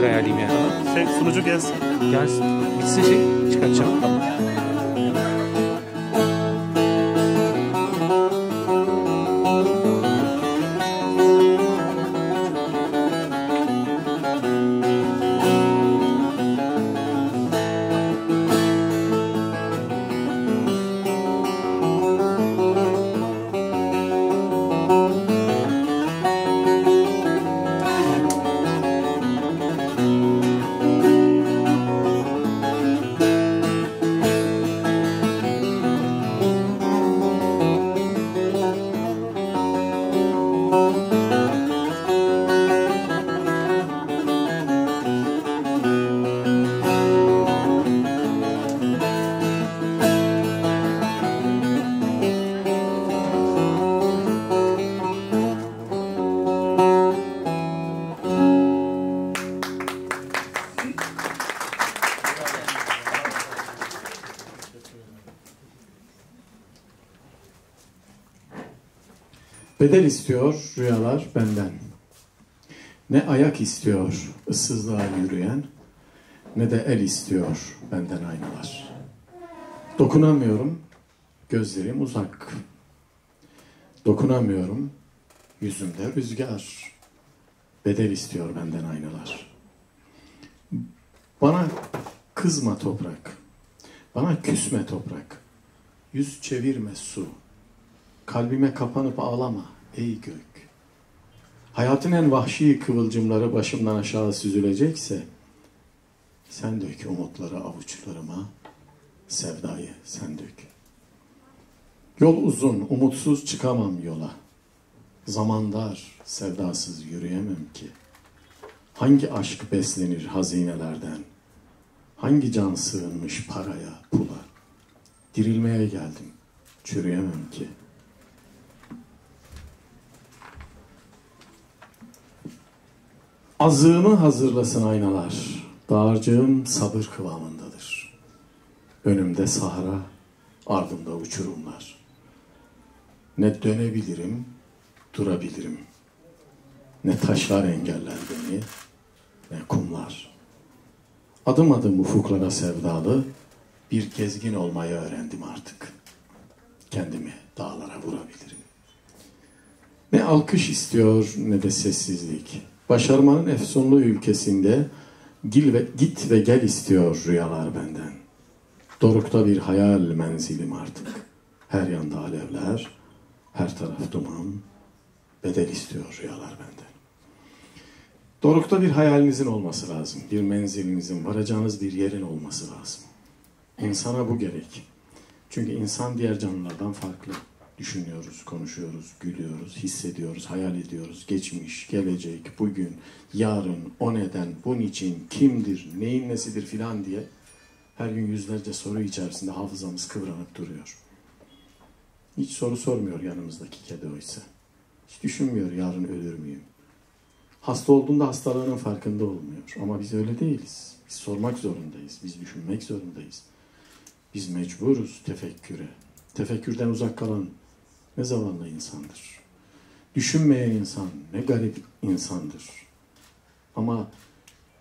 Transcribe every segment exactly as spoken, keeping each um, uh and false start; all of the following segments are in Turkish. göre ayarlayayım yani. Şey, sunucu gelsin. Gelsin. Bitsin şey. Çıkartacağım. Tamam. Bedel istiyor rüyalar benden. Ne ayak istiyor ıssızlığa yürüyen, ne de el istiyor benden aynalar. Dokunamıyorum, gözlerim uzak. Dokunamıyorum, yüzümde rüzgar. Bedel istiyor benden aynalar. Bana kızma toprak, bana küsme toprak. Yüz çevirme su. Kalbime kapanıp ağlama ey gök. Hayatın en vahşi kıvılcımları başımdan aşağı süzülecekse, sen dök umutları avuçlarıma, sevdayı sen dök. Yol uzun, umutsuz çıkamam yola. Zaman dar, sevdasız yürüyemem ki. Hangi aşk beslenir hazinelerden? Hangi can sığınmış paraya, pula? Dirilmeye geldim, çürüyemem ki. Azığımı hazırlasın aynalar, dağarcığım sabır kıvamındadır. Önümde sahra, ardımda uçurumlar. Ne dönebilirim, durabilirim. Ne taşlar engeller beni, ne kumlar. Adım adım ufuklara sevdalı, bir gezgin olmayı öğrendim artık. Kendimi dağlara vurabilirim. Ne alkış istiyor, ne de sessizlik. Başarmanın efsunlu ülkesinde gil ve, git ve gel istiyor rüyalar benden. Dorukta bir hayal menzilim artık. Her yanda alevler, her taraf duman. Bedel istiyor rüyalar benden. Dorukta bir hayalinizin olması lazım. Bir menzilinizin, varacağınız bir yerin olması lazım. İnsana bu gerek. Çünkü insan diğer canlılardan farklı. Düşünüyoruz, konuşuyoruz, gülüyoruz, hissediyoruz, hayal ediyoruz. Geçmiş, gelecek, bugün, yarın, o neden, bunun için, kimdir, neyin nesidir filan diye her gün yüzlerce soru içerisinde hafızamız kıvranıp duruyor. Hiç soru sormuyor yanımızdaki kedi oysa. Hiç düşünmüyor yarın ölür müyüm? Hasta olduğunda hastalığının farkında olmuyor. Ama biz öyle değiliz. Biz sormak zorundayız, biz düşünmek zorundayız. Biz mecburuz tefekküre. Tefekkürden uzak kalan ne zavallı insandır. Düşünmeyen insan ne garip insandır. Ama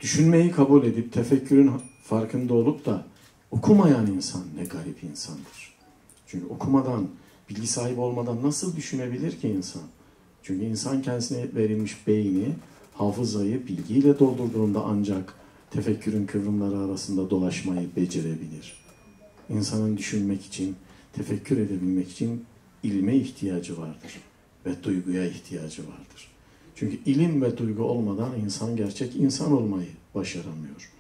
düşünmeyi kabul edip tefekkürün farkında olup da okumayan insan ne garip insandır. Çünkü okumadan, bilgi sahibi olmadan nasıl düşünebilir ki insan? Çünkü insan kendisine verilmiş beyni, hafızayı bilgiyle doldurduğunda ancak tefekkürün kıvrımları arasında dolaşmayı becerebilir. İnsanın düşünmek için, tefekkür edebilmek için ilme ihtiyacı vardır ve duyguya ihtiyacı vardır. Çünkü ilim ve duygu olmadan insan gerçek insan olmayı başaramıyor.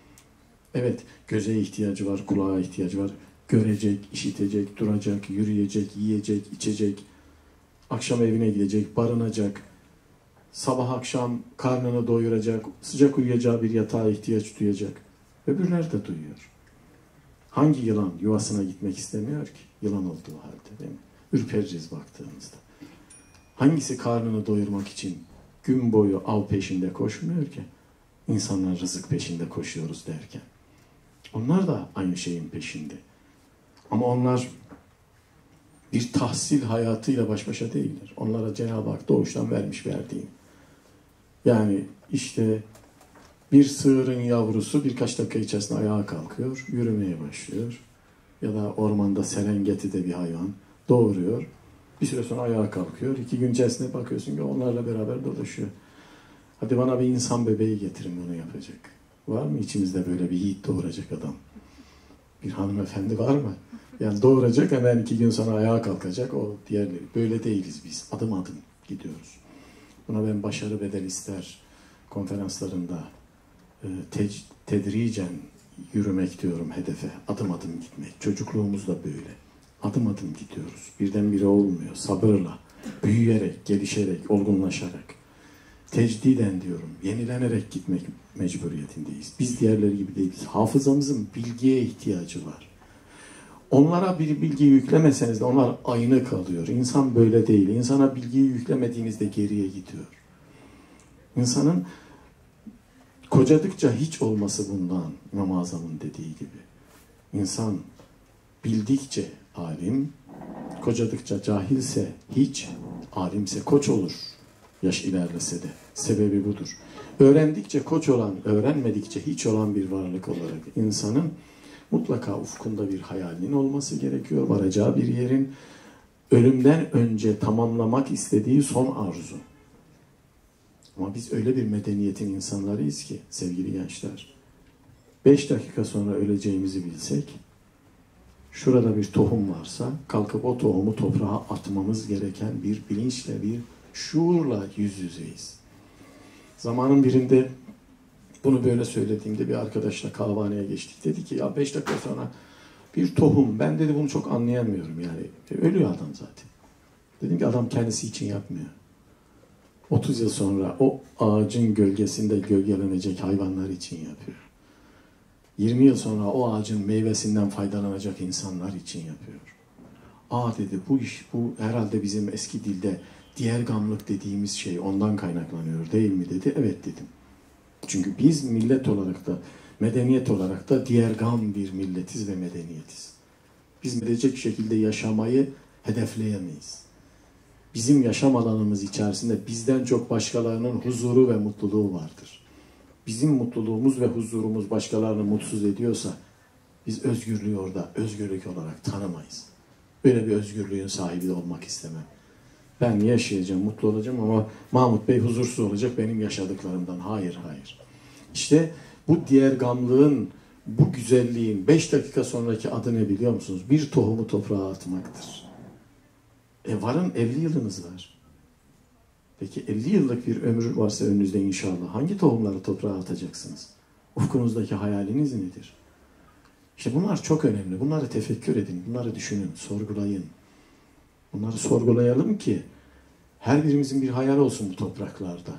Evet, göze ihtiyacı var, kulağa ihtiyacı var. Görecek, işitecek, duracak, yürüyecek, yiyecek, içecek, akşam evine gidecek, barınacak, sabah akşam karnını doyuracak, sıcak uyuyacağı bir yatağa ihtiyaç duyacak. Öbürler de duyuyor. Hangi yılan yuvasına gitmek istemiyor ki? Yılan olduğu halde değil mi? Ürpeririz baktığımızda. Hangisi karnını doyurmak için gün boyu av peşinde koşmuyor ki? İnsanlar rızık peşinde koşuyoruz derken. Onlar da aynı şeyin peşinde. Ama onlar bir tahsil hayatıyla baş başa değiller. Onlara Cenab-ı Hak doğuştan vermiş verdiğini. Yani işte Bir sığırın yavrusu birkaç dakika içerisinde ayağa kalkıyor, yürümeye başlıyor. Ya da ormanda Serengeti'de bir hayvan doğuruyor. Bir süre sonra ayağa kalkıyor. İki gün içerisinde bakıyorsun ki onlarla beraber dolaşıyor. Hadi bana bir insan bebeği getirin bunu yapacak. Var mı içimizde böyle bir yiğit doğuracak adam? Bir hanımefendi var mı? Yani doğuracak, hemen iki gün sonra ayağa kalkacak o diğerleri. Böyle değiliz biz. Adım adım gidiyoruz. Buna ben başarı bedel ister konferanslarında te tedricen yürümek diyorum hedefe. Adım adım gitmek. Çocukluğumuz da böyle. Adım adım gidiyoruz. Birdenbire olmuyor. Sabırla, büyüyerek, gelişerek, olgunlaşarak. Tecdiden diyorum. Yenilenerek gitmek mecburiyetindeyiz. Biz diğerleri gibi değiliz. Hafızamızın bilgiye ihtiyacı var. Onlara bir bilgiyi yüklemeseniz de onlar aynı kalıyor. İnsan böyle değil. İnsana bilgiyi yüklemediğinizde geriye gidiyor. İnsanın kocadıkça hiç olması bundan İmam-ı Azam'ın dediği gibi. İnsan bildikçe alim, kocadıkça cahilse hiç, alimse koç olur. Yaş ilerlese de. Sebebi budur. Öğrendikçe koç olan, öğrenmedikçe hiç olan bir varlık olarak insanın mutlaka ufkunda bir hayalinin olması gerekiyor. Varacağı bir yerin, ölümden önce tamamlamak istediği son arzu. Ama biz öyle bir medeniyetin insanlarıyız ki sevgili gençler, beş dakika sonra öleceğimizi bilsek, şurada bir tohum varsa kalkıp o tohumu toprağa atmamız gereken bir bilinçle, bir şuurla yüz yüzeyiz. Zamanın birinde bunu böyle söylediğimde bir arkadaşla kahvehaneye geçtik. Dedi ki ya beş dakika sonra bir tohum, ben dedi bunu çok anlayamıyorum yani. Ölüyor adam zaten. Dedim ki adam kendisi için yapmıyor. otuz yıl sonra o ağacın gölgesinde gölgelenecek hayvanlar için yapıyor. yirmi yıl sonra o ağacın meyvesinden faydalanacak insanlar için yapıyor. Aa dedi, bu iş, bu herhalde bizim eski dilde diğer gamlık dediğimiz şey ondan kaynaklanıyor değil mi dedi. Evet dedim. Çünkü biz millet olarak da, medeniyet olarak da diğer gam bir milletiz ve medeniyetiz. Biz medecek şekilde yaşamayı hedefleyemeyiz. Bizim yaşam alanımız içerisinde bizden çok başkalarının huzuru ve mutluluğu vardır. Bizim mutluluğumuz ve huzurumuz başkalarını mutsuz ediyorsa biz özgürlüğü orada özgürlük olarak tanımayız. Böyle bir özgürlüğün sahibi de olmak istemem. Ben yaşayacağım, mutlu olacağım ama Mahmut Bey huzursuz olacak benim yaşadıklarımdan. Hayır, hayır. İşte bu diğer gamlığın, bu güzelliğin beş dakika sonraki adı ne biliyor musunuz? Bir tohumu toprağa atmaktır. E varın elli yılınız var. Peki elli yıllık bir ömür varsa önünüzde inşallah hangi tohumları toprağa atacaksınız? Ufkunuzdaki hayaliniz nedir? İşte bunlar çok önemli. Bunları tefekkür edin, bunları düşünün, sorgulayın. Bunları sorgulayalım ki her birimizin bir hayal olsun bu topraklarda.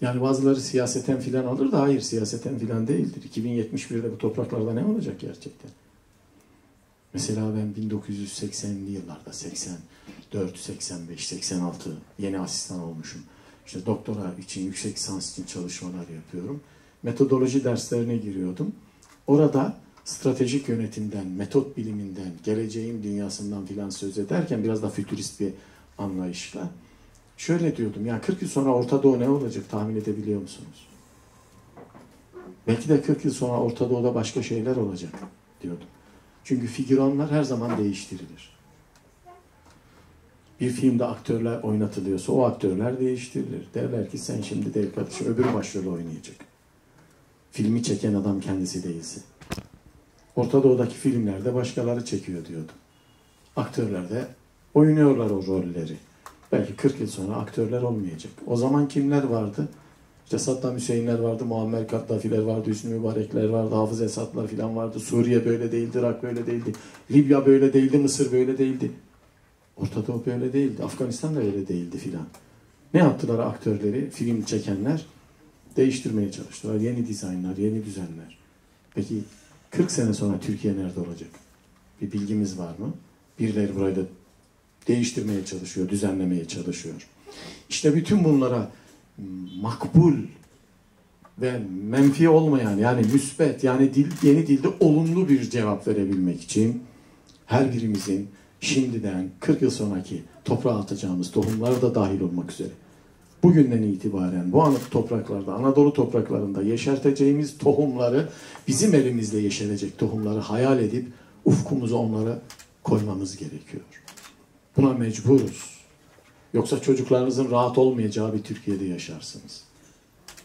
Yani bazıları siyaseten filan alır da hayır, siyaseten filan değildir. iki bin yetmiş bir'de bu topraklarda ne olacak gerçekten? Mesela ben bin dokuz yüz seksen'li yıllarda seksen dört, seksen beş, seksen altı yeni asistan olmuşum. İşte doktora için, yüksek lisans için çalışmalar yapıyorum. Metodoloji derslerine giriyordum. Orada stratejik yönetimden, metot biliminden, geleceğin dünyasından filan söz ederken biraz da fütürist bir anlayışla şöyle diyordum. Ya kırk yıl sonra Orta Doğu ne olacak tahmin edebiliyor musunuz? Belki de kırk yıl sonra Orta Doğu'da başka şeyler olacak diyordum. Çünkü figüranlar her zaman değiştirilir. Bir filmde aktörler oynatılıyorsa o aktörler değiştirilir. Derler ki sen şimdi değil kardeşim, öbür başrolü oynayacak. Filmi çeken adam kendisi değilse. Orta Doğu'daki filmlerde başkaları çekiyor diyordu. Aktörler de oynuyorlar o rolleri. Belki kırk yıl sonra aktörler olmayacak. O zaman kimler vardı? İşte Saddam Hüseyinler vardı, Muammer Kaddafiler vardı, Hüsnü Mübarekler vardı, Hafız Esadlar filan vardı. Suriye böyle değildi, Irak böyle değildi, Libya böyle değildi, Mısır böyle değildi. Orta Doğu böyle değildi, Afganistan da öyle değildi filan. Ne yaptılar aktörleri, film çekenler? Değiştirmeye çalıştılar. Yeni dizaynlar, yeni düzenler. Peki kırk sene sonra Türkiye nerede olacak? Bir bilgimiz var mı? Birileri burayı da değiştirmeye çalışıyor, düzenlemeye çalışıyor. İşte bütün bunlara makbul ve menfi olmayan, yani müsbet, yani dil, yeni dilde olumlu bir cevap verebilmek için her birimizin şimdiden kırk yıl sonraki toprağa atacağımız tohumlar da dahil olmak üzere bugünden itibaren bu anıt topraklarda, Anadolu topraklarında yeşerteceğimiz tohumları, bizim elimizde yeşerecek tohumları hayal edip ufkumuza onları koymamız gerekiyor. Buna mecburuz. Yoksa çocuklarınızın rahat olmayacağı bir Türkiye'de yaşarsınız.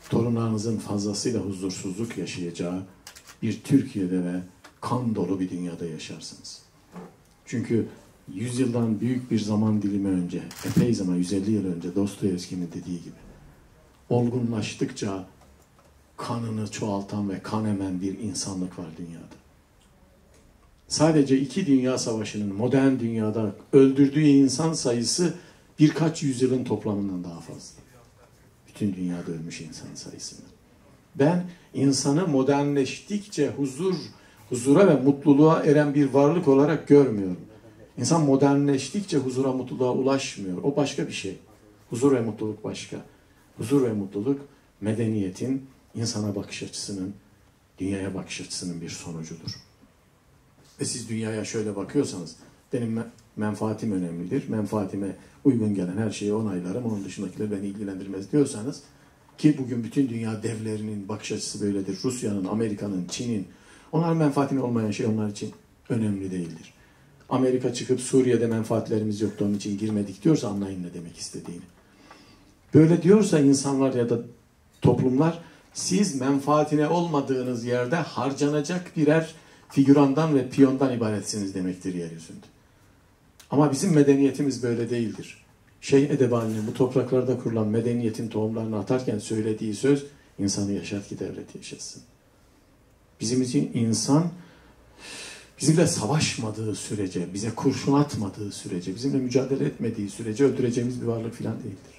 Torunlarınızın fazlasıyla huzursuzluk yaşayacağı bir Türkiye'de ve kan dolu bir dünyada yaşarsınız. Çünkü yüzyıldan büyük bir zaman dilimi önce, epey zaman, yüz elli yıl önce Dostoyevski'nin dediği gibi, olgunlaştıkça kanını çoğaltan ve kan emen bir insanlık var dünyada. Sadece iki dünya savaşının modern dünyada öldürdüğü insan sayısı birkaç yüzyılın toplamından daha fazla. Bütün dünyada ölmüş insan sayısını. Ben insanı modernleştikçe huzur, huzura ve mutluluğa eren bir varlık olarak görmüyorum. İnsan modernleştikçe huzura, mutluluğa ulaşmıyor. O başka bir şey. Huzur ve mutluluk başka. Huzur ve mutluluk medeniyetin, insana bakış açısının, dünyaya bakış açısının bir sonucudur. Ve siz dünyaya şöyle bakıyorsanız, benim menfaatim önemlidir, menfaatime uygun gelen her şeyi onaylarım, onun dışındakiler beni ilgilendirmez diyorsanız, ki bugün bütün dünya devlerinin bakış açısı böyledir. Rusya'nın, Amerika'nın, Çin'in, onlar menfaatine olmayan şey onlar için önemli değildir. Amerika çıkıp Suriye'de menfaatlerimiz yoktu, onun için girmedik diyorsa anlayın ne demek istediğini. Böyle diyorsa insanlar ya da toplumlar, siz menfaatine olmadığınız yerde harcanacak birer figürandan ve piyondan ibaretsiniz demektir yeryüzünde. Ama bizim medeniyetimiz böyle değildir. Şeyh Edebali'nin bu topraklarda kurulan medeniyetin tohumlarını atarken söylediği söz, insanı yaşat ki devleti yaşasın. Bizim için insan, bizimle savaşmadığı sürece, bize kurşun atmadığı sürece, bizimle mücadele etmediği sürece öldüreceğimiz bir varlık falan değildir.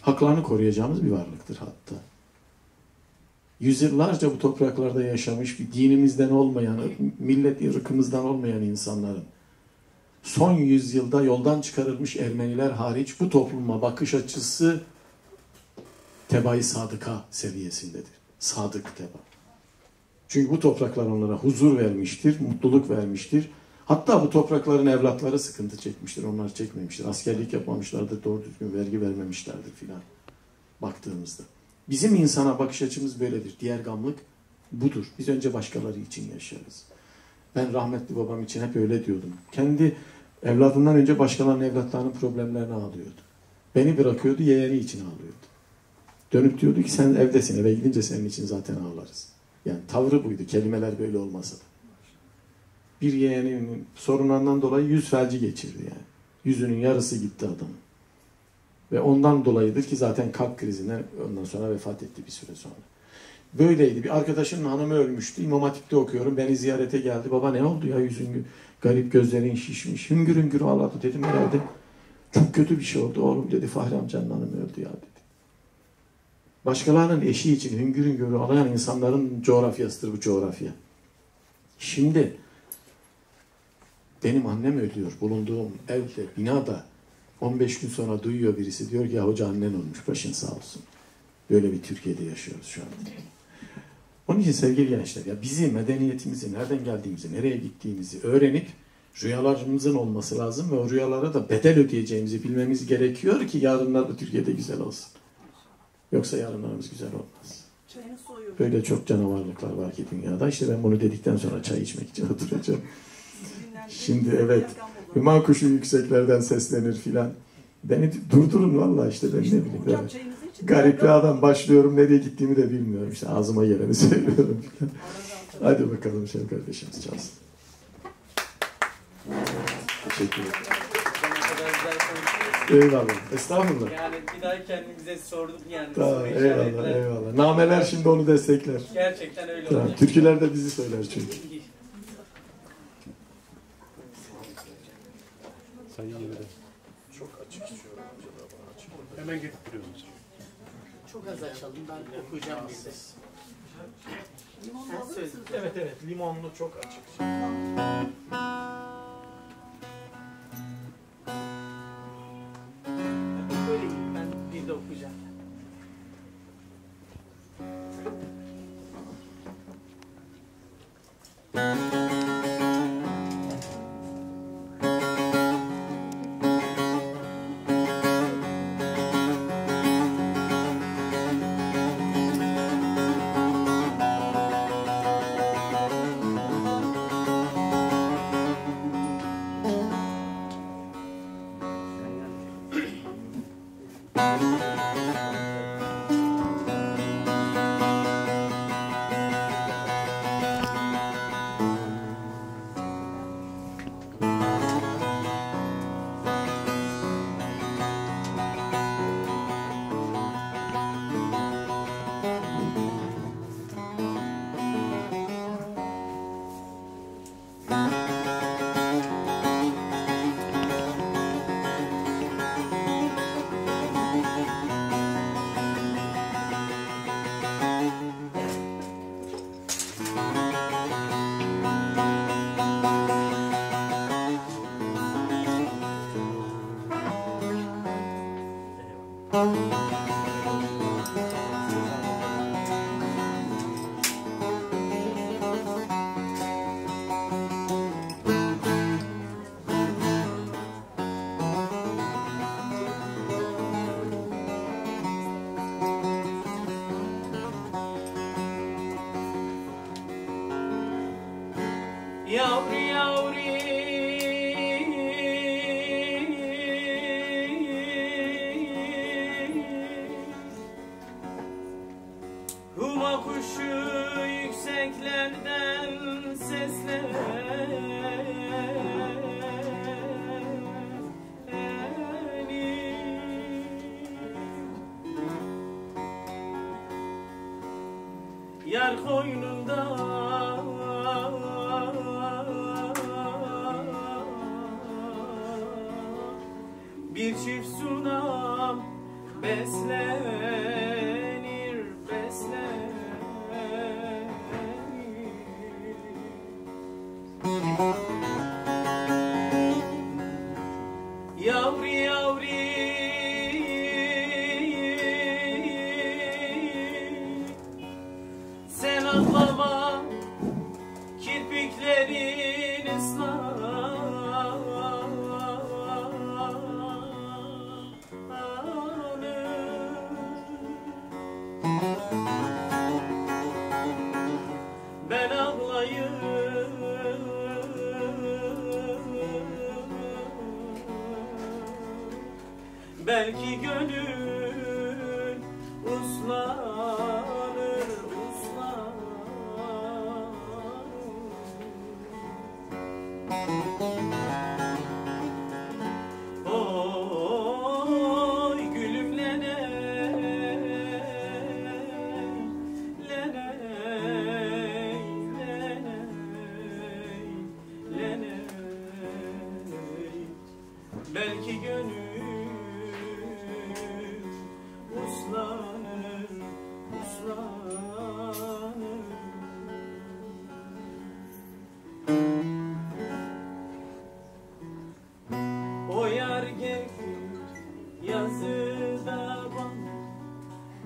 Haklarını koruyacağımız bir varlıktır hatta. Yüzyıllarca bu topraklarda yaşamış, bir dinimizden olmayan, millet ırkımızdan olmayan insanların, son yüzyılda yoldan çıkarılmış Ermeniler hariç bu topluma bakış açısı teba-i sadıka seviyesindedir. Sadık teba. Çünkü bu topraklar onlara huzur vermiştir, mutluluk vermiştir. Hatta bu toprakların evlatları sıkıntı çekmiştir, onlar çekmemiştir. Askerlik yapmamışlardır, doğru düzgün vergi vermemişlerdir filan baktığımızda. Bizim insana bakış açımız böyledir. Diğer gamlık budur. Biz önce başkaları için yaşarız. Ben rahmetli babam için hep öyle diyordum. Kendi evladından önce başkalarının evlatlarının problemlerini ağlıyordu. Beni bırakıyordu, yeğeni için ağlıyordu. Dönüp diyordu ki sen evdesin, eve gidince senin için zaten ağlarız. Yani tavrı buydu, kelimeler böyle olmasa da. Bir yeğeninin sorunlarından dolayı yüz felci geçirdi yani. Yüzünün yarısı gitti adamın. Ve ondan dolayıdır ki zaten kalp krizinden ondan sonra vefat etti bir süre sonra. Böyleydi. Bir arkadaşımın hanımı ölmüştü. İmam Hatip'te okuyorum. Beni ziyarete geldi. Baba ne oldu ya yüzün garip, gözlerin şişmiş. Hüngür hüngür ağladı dedim herhalde. Çok kötü bir şey oldu oğlum dedi. Fahri amcanın hanımı öldü ya dedi. Başkalarının eşi için hüngür hüngür ağlayan insanların coğrafyasıdır bu coğrafya. Şimdi benim annem ölüyor. Bulunduğum evde, binada on beş gün sonra duyuyor birisi. Diyor ki ya hoca annen olmuş. Başın sağ olsun. Böyle bir Türkiye'de yaşıyoruz şu an. Onun için sevgili gençler, ya bizi, medeniyetimizi, nereden geldiğimizi, nereye gittiğimizi öğrenip rüyalarımızın olması lazım ve o rüyalara da bedel ödeyeceğimizi bilmemiz gerekiyor ki yarınlar da Türkiye'de güzel olsun. Yoksa yarınlarımız güzel olmaz. Böyle çok canavarlıklar var ki dünyada. İşte ben bunu dedikten sonra çay içmek için oturacağım. Şimdi evet, hüman kuşu yükseklerden seslenir filan. Beni durdurun valla işte ben işte ne bileyim. Evet. Garipli adam başlıyorum, nereye gittiğimi de bilmiyorum. İşte ağzıma geleni söylüyorum. Hadi bakalım Şevket kardeşimiz çalsın. Teşekkür ederim. Eyvallah. Estağfurullah. Yani bir daha kendimize sorduk yani. Tamam, eyvallah, eyvallah. Nameler şimdi onu destekler. Gerçekten öyle tamam, olacak. Türküler de bizi söyler çünkü. Sayın Yıldırım. Çok açık istiyorum. Hemen getiriyorum. Çok az açalım, ben okuyacağım size. Evet evet, limonlu çok açık. Böyle gidip ben bir de okuyacağım. yavru yavru. Huma kuşu yükseklerden sesler. Yar koynunda bir çift sunam beslenir, beslenir. Yavru yavru ağlama, kirpiklerin ıslan. Ben ağlayayım, belki gönül uslan. Oy gülüm lene lene lene lene, belki gönül uslanır uslanır. Yazıda bana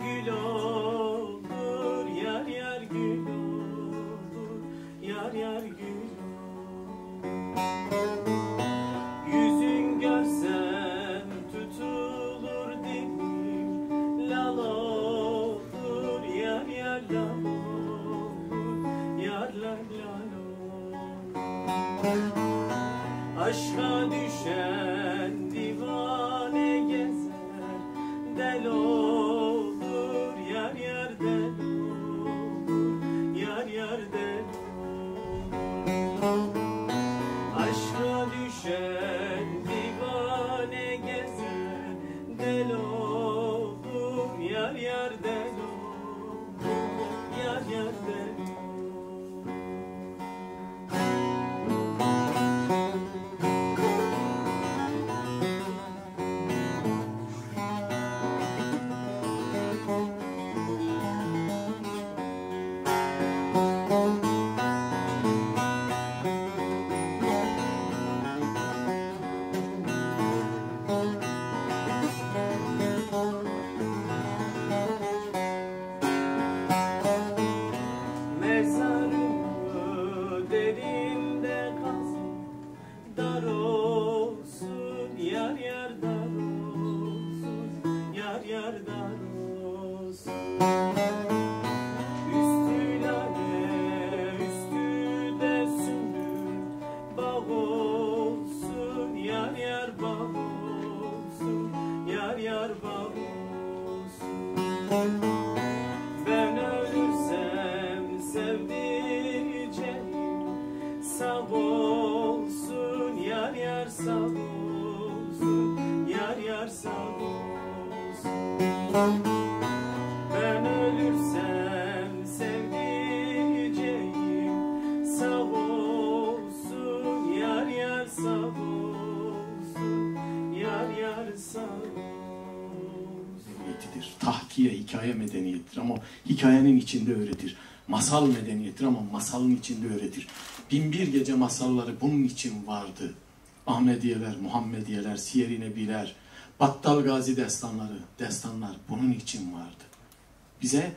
gül olur, yar yar gül olur, yar yar gül olur. Yüzün görsem tutulur dilim, lal olur, yar yar lal olur, yar lal lal olur. Aşka düşen divane gezer, del olur, yar yar del olur, yar yar del olur. Aşka düşen divane gezer, del olur, yar yar del olur, yar yar del olur. Mezarımı derinde kalsın, dar olsun, yar yar dar olsun, yar yar dar olsun. Üstü lale, üstü de sümbül, bağ olsun, yar yar bağ olsun, yar yar bağ olsun. Ben sevdiceğim, sağ olsun, yar yar sağ olsun, yar yar sağ olsun. Ben ölürsem sevdiceğim, sağ olsun, yar yar sağ olsun, yar yar sağ olsun. Tahkiye, hikaye medeniyettir ama hikayenin içinde öğretir. Masal medeniyettir ama masalın içinde öğretir. Bin bir gece masalları bunun için vardı. Ahmediyeler, Muhammediyeler, Siyer-i Nebiler, Battal Gazi destanları, destanlar bunun için vardı. Bize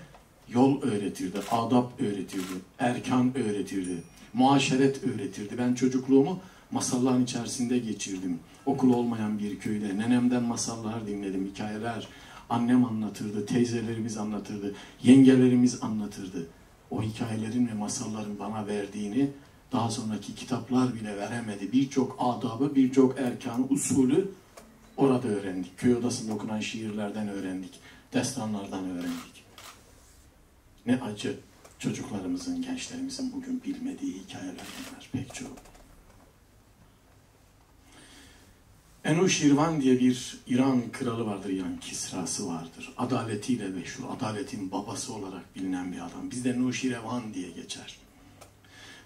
yol öğretirdi, adap öğretirdi, erkan öğretirdi, muaşeret öğretirdi. Ben çocukluğumu masalların içerisinde geçirdim. Okul olmayan bir köyde nenemden masallar dinledim, hikayeler. Annem anlatırdı, teyzelerimiz anlatırdı, yengelerimiz anlatırdı. O hikayelerin ve masalların bana verdiğini daha sonraki kitaplar bile veremedi. Birçok adabı, birçok erkanı, usulü orada öğrendik. Köy odasında okunan şiirlerden öğrendik. Destanlardan öğrendik. Ne acı çocuklarımızın, gençlerimizin bugün bilmediği hikayeler var pek çoğu. Enuşirvan diye bir İran kralı vardır, yani Kisra'sı vardır. Adaletiyle meşhur, adaletin babası olarak bilinen bir adam. Bizde Nuşirvan diye geçer.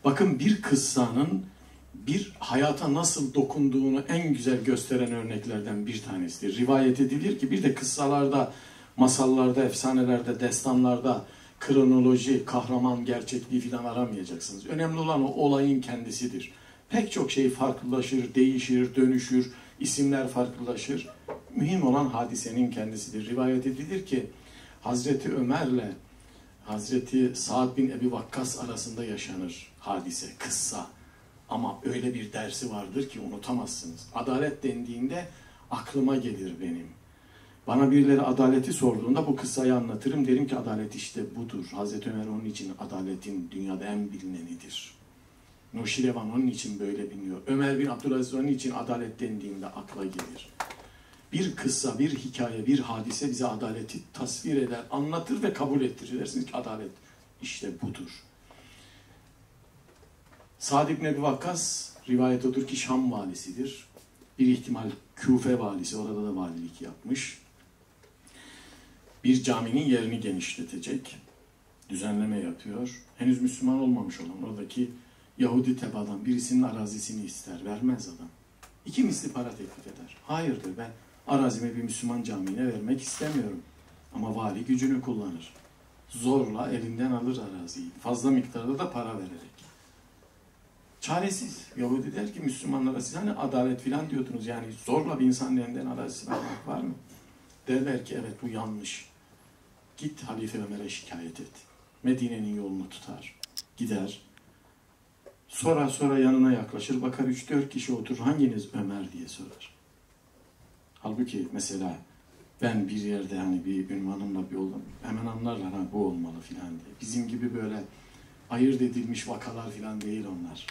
Bakın, bir kıssanın bir hayata nasıl dokunduğunu en güzel gösteren örneklerden bir tanesidir. Rivayet edilir ki bir de kıssalarda, masallarda, efsanelerde, destanlarda kronoloji, kahraman, gerçekliği filan aramayacaksınız. Önemli olan o olayın kendisidir. Pek çok şey farklılaşır, değişir, dönüşür, isimler farklılaşır. Mühim olan hadisenin kendisidir. Rivayet edilir ki Hazreti Ömer'le Hazreti Sa'd bin Ebi Vakkas arasında yaşanır hadise, kıssa. Ama öyle bir dersi vardır ki unutamazsınız. Adalet dendiğinde aklıma gelir benim. Bana birileri adaleti sorduğunda bu kıssayı anlatırım. Derim ki adalet işte budur. Hazreti Ömer onun için adaletin dünyada en bilinenidir. Nuşirevan onun için böyle biliniyor. Ömer bin Abdülaziz onun için adalet dendiğinde akla gelir. Bir kıssa, bir hikaye, bir hadise bize adaleti tasvir eder, anlatır ve kabul ettirir. Dersiniz ki adalet işte budur. Sa'd bin Ebi Vakkas, rivayet odur ki Şam valisidir. Bir ihtimal Küfe valisi, orada da valilik yapmış. Bir caminin yerini genişletecek. Düzenleme yapıyor. Henüz Müslüman olmamış olan oradaki Yahudi tebaadan birisinin arazisini ister. Vermez adam. İki misli para teklif eder. Hayırdır, ben arazimi bir Müslüman camiine vermek istemiyorum. Ama vali gücünü kullanır. Zorla elinden alır araziyi. Fazla miktarda da para vererek. Çaresiz. Yahudi der ki Müslümanlara, siz hani adalet filan diyordunuz, yani zorla bir insanın elinden adaletsini almak var mı? Derler ki evet, bu yanlış. Git Halife Ömer'e şikayet et. Medine'nin yolunu tutar. Gider. Sonra sonra yanına yaklaşır, bakar üç dört kişi oturur, hanginiz Ömer diye sorar. Halbuki mesela ben bir yerde hani bir ünvanımla bir oldum, hemen anlarlar ha bu olmalı filan diye. Bizim gibi böyle ayırt edilmiş vakalar filan değil onlar.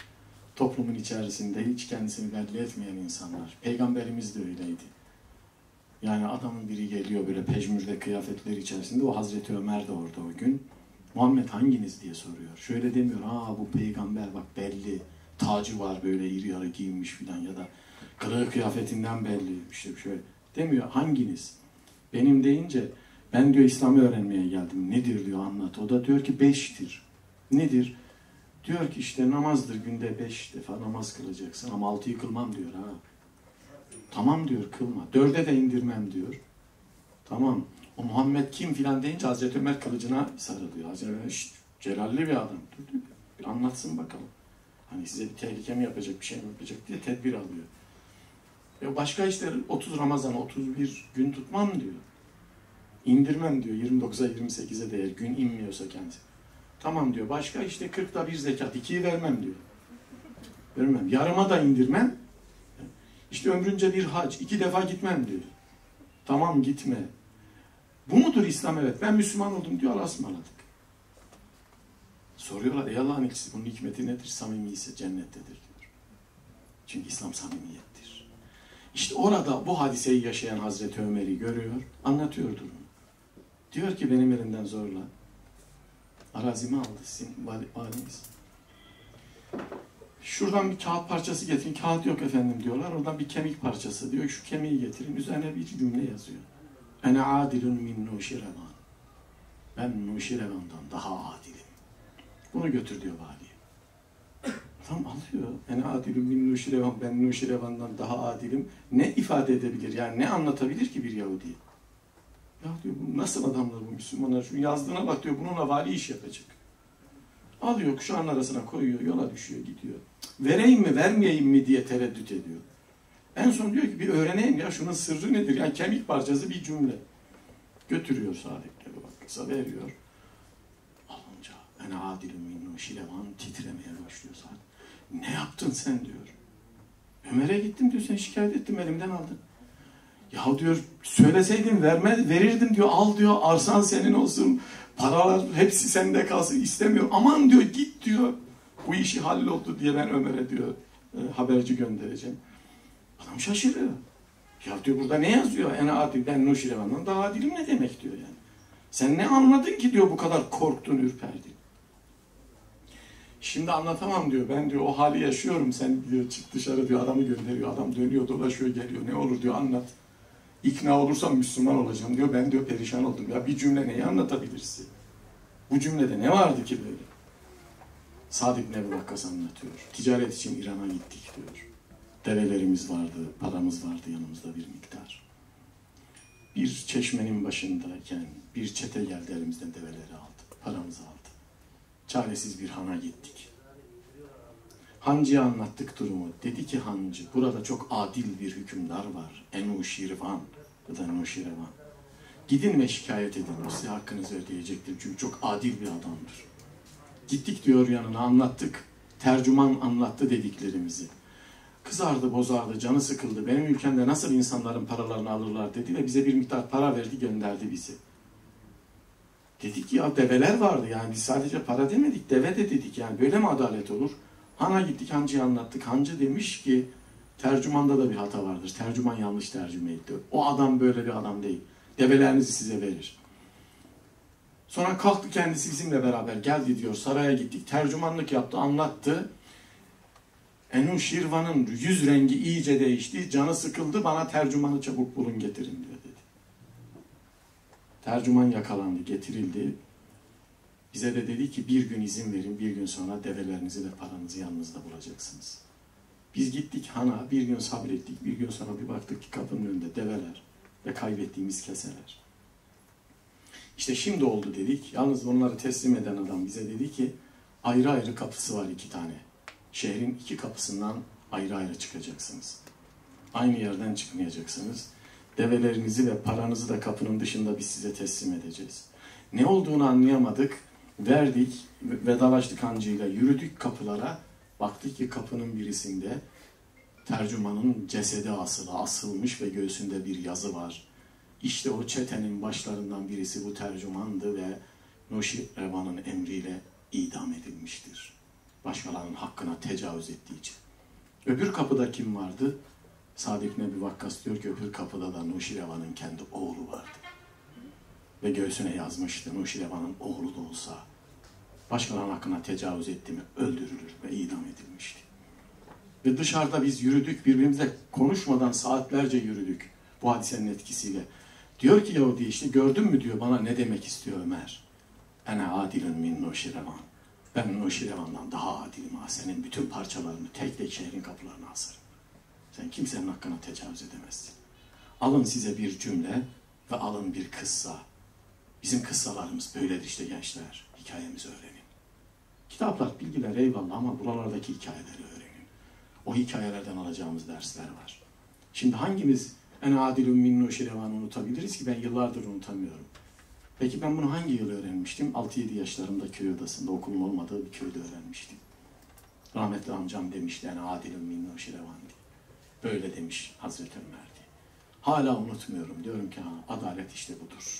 Toplumun içerisinde hiç kendisini belli etmeyen insanlar. Peygamberimiz de öyleydi. Yani adamın biri geliyor böyle pejmürde kıyafetler içerisinde, o Hazreti Ömer de orada o gün. Muhammed hanginiz diye soruyor. Şöyle demiyor, ha bu peygamber bak belli, tacı var böyle iri yarı giyinmiş filan ya da kılığı kıyafetinden belli işte şöyle. Demiyor hanginiz? Benim deyince, ben diyor İslam'ı öğrenmeye geldim. Nedir diyor, anlat. O da diyor ki beştir. Nedir? Diyor ki işte namazdır, günde beş defa namaz kılacaksın ama altıyı kılmam diyor ha. Tamam diyor, kılma. Dörde de indirmem diyor. Tamam. O Muhammed kim filan deyince Hazreti Ömer kılıcına sarılıyor. Hazreti Ömer şşt, celalli bir adam. Dur, dur, bir anlatsın bakalım. Hani size bir tehlike mi yapacak, bir şey mi yapacak diye tedbir alıyor. E başka işler, otuz Ramazan, otuz bir gün tutmam diyor. İndirmem diyor, yirmi dokuza yirmi sekize değer gün inmiyorsa kendisi. Tamam diyor, başka işte kırkta bir zekat, ikiyi vermem diyor. Vermem, yarıma da indirmem. İşte ömrünce bir hac, iki defa gitmem diyor. Tamam gitme. Bu mudur İslam? Evet. Ben Müslüman oldum diyor. Allah'a ısmarladık. Soruyorlar. Ey Allah'ın elçisi, bunun hikmeti nedir? Samimi ise cennettedir diyor. Çünkü İslam samimiyettir. İşte orada bu hadiseyi yaşayan Hazreti Ömer'i görüyor. Anlatıyor durumu. Diyor ki benim elimden zorla arazimi aldı sizin valiniz. Şuradan bir kağıt parçası getirin. Kağıt yok efendim diyorlar. Oradan bir kemik parçası diyor. Şu kemiği getirin. Üzerine bir cümle yazıyor. Ene adilun min Nuşirevan. Ben Nuşirevan'dan daha adilim. Bunu götür diyor valiye. Adam alıyor. Ene adilun min Nuşirevan. Ben Nuşirevan'dan daha adilim. Ne ifade edebilir? Yani ne anlatabilir ki bir Yahudi? Ya diyor bu nasıl adamlar bu Müslümanlar? Şu yazdığına bak diyor. Bununla vali iş yapacak. Alıyor kuşağın arasına koyuyor. Yola düşüyor gidiyor. Vereyim mi vermeyeyim mi diye tereddüt ediyor. En son diyor ki bir öğreneyim ya şunun sırrı nedir? Yani kemik parçası bir cümle. Götürüyor saadetleri bak kısa veriyor. Alınca ben adilim minnu şilevan titremeye başlıyor saadet. Ne yaptın sen diyor. Ömer'e gittim diyor, sen şikayet ettim elimden aldın. Ya diyor söyleseydin verme, verirdim diyor, al diyor, arsan senin olsun, paralar hepsi sende kalsın istemiyor. Aman diyor git diyor. bu işi halloldu diye ben Ömer'e diyor e, haberci göndereceğim. Adam şaşırıyor. Ya diyor burada ne yazıyor? En adil ben Nuşirevan'dan daha adilim ne demek diyor yani. Sen ne anladın ki diyor bu kadar korktun, ürperdin. Şimdi anlatamam diyor. Ben diyor o hali yaşıyorum. Sen diyor çık dışarı diyor, adamı gönderiyor. Adam dönüyor, dolaşıyor, geliyor. Ne olur diyor anlat. İkna olursam Müslüman olacağım diyor. Ben diyor perişan oldum. Ya bir cümle neyi anlatabilirsin? Bu cümlede ne vardı ki böyle? Sa'd ibn Ebu Vakkas anlatıyor. Ticaret için İran'a gittik diyor. Develerimiz vardı, paramız vardı yanımızda bir miktar. Bir çeşmenin başındayken bir çete geldi elimizden develeri aldı, paramızı aldı. Çaresiz bir hana gittik. Hancı'ya anlattık durumu. Dedi ki hancı, burada çok adil bir hükümdar var. Enuşirvan ya da Nuşirevan. Gidin ve şikayet edin. Size hakkınızı ödeyecektir. Çünkü çok adil bir adamdır. Gittik diyor yanına, anlattık. Tercüman anlattı dediklerimizi. Kızardı, bozardı, canı sıkıldı. Benim ülkemde nasıl insanların paralarını alırlar dedi ve bize bir miktar para verdi, gönderdi bizi. Dedik ki ya develer vardı yani, biz sadece para demedik, deve de dedik yani, böyle mi adalet olur? Hana gittik, hancıya anlattık. Hancı demiş ki tercümanda da bir hata vardır. Tercüman yanlış tercüme etti. O adam böyle bir adam değil. Develerinizi size verir. Sonra kalktı kendisi bizimle beraber geldi diyor, saraya gittik. Tercümanlık yaptı, anlattı. Enuşirvan'ın yüz rengi iyice değişti. Canı sıkıldı, bana tercümanı çabuk bulun getirin diyor dedi. Tercüman yakalandı, getirildi. Bize de dedi ki bir gün izin verin, bir gün sonra develerinizi ve paranızı yanınızda bulacaksınız. Biz gittik hana, bir gün sabrettik, bir gün sonra bir baktık ki kapının önünde develer ve kaybettiğimiz keseler. İşte şimdi oldu dedik, yalnız bunları teslim eden adam bize dedi ki ayrı ayrı kapısı var iki tane. Şehrin iki kapısından ayrı ayrı çıkacaksınız. Aynı yerden çıkmayacaksınız. Develerinizi ve paranızı da kapının dışında biz size teslim edeceğiz. Ne olduğunu anlayamadık. Verdik, vedalaştık hancıyla, yürüdük kapılara. Baktık ki kapının birisinde tercümanın cesedi asılı, asılmış ve göğsünde bir yazı var. İşte o çetenin başlarından birisi bu tercümandı ve Nuşirevan'ın emriyle idam edilmiştir. Başkalarının hakkına tecavüz ettiği için. Öbür kapıda kim vardı? Sa'd ibn Ebi Vakkas diyor ki öbür kapıda da Nuşirevan'ın kendi oğlu vardı. Ve göğsüne yazmıştı Nuşirevan'ın oğlu da olsa başkalarının hakkına tecavüz etti mi öldürülür ve idam edilmişti. Ve dışarıda biz yürüdük, birbirimizle konuşmadan saatlerce yürüdük bu hadisenin etkisiyle. Diyor ki Yahudi işte gördün mü diyor bana ne demek istiyor Ömer. Ene adilun min Nuşirevan. Ben Nuşirevan'dan daha adilim ha. Senin bütün parçalarını tek tek şehrin kapılarına asarım. Sen kimsenin hakkına tecavüz edemezsin. Alın size bir cümle ve alın bir kıssa. Bizim kıssalarımız böyledir işte gençler. Hikayemizi öğrenin. Kitaplar, bilgiler eyvallah ama buralardaki hikayeleri öğrenin. O hikayelerden alacağımız dersler var. Şimdi hangimiz en adilun min Nuşirevan'ı unutabiliriz ki ben yıllardır unutamıyorum. Peki ben bunu hangi yıl öğrenmiştim? altı yedi yaşlarımda köy odasında, okulun olmadığı bir köyde öğrenmiştim. Rahmetli amcam demişti en adilun min Nuşirevan diye. Böyle demiş Hazreti Ömer diye. Hala unutmuyorum. Diyorum ki ha, adalet işte budur.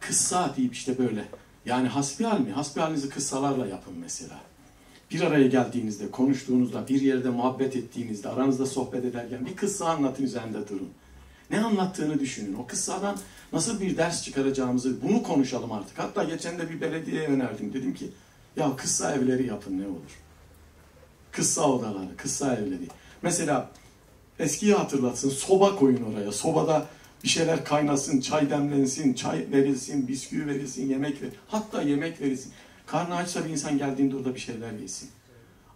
Kıssa deyip işte böyle. Yani hasbihal mi? Hasbihalinizi kıssalarla yapın mesela. Bir araya geldiğinizde, konuştuğunuzda, bir yerde muhabbet ettiğinizde, aranızda sohbet ederken bir kıssa anlatın, üzerinde durun. Ne anlattığını düşünün. O kıssadan nasıl bir ders çıkaracağımızı bunu konuşalım artık. Hatta geçen de bir belediyeye önerdim. Dedim ki ya kıssa evleri yapın ne olur. Kıssa odaları, kıssa evleri. Mesela eskiyi hatırlatsın, soba koyun oraya. Sobada bir şeyler kaynasın, çay demlensin, çay verilsin, bisküvi verilsin, yemek ver, hatta yemek verilsin. Karnı açsa bir insan geldiğinde orada bir şeyler yesin.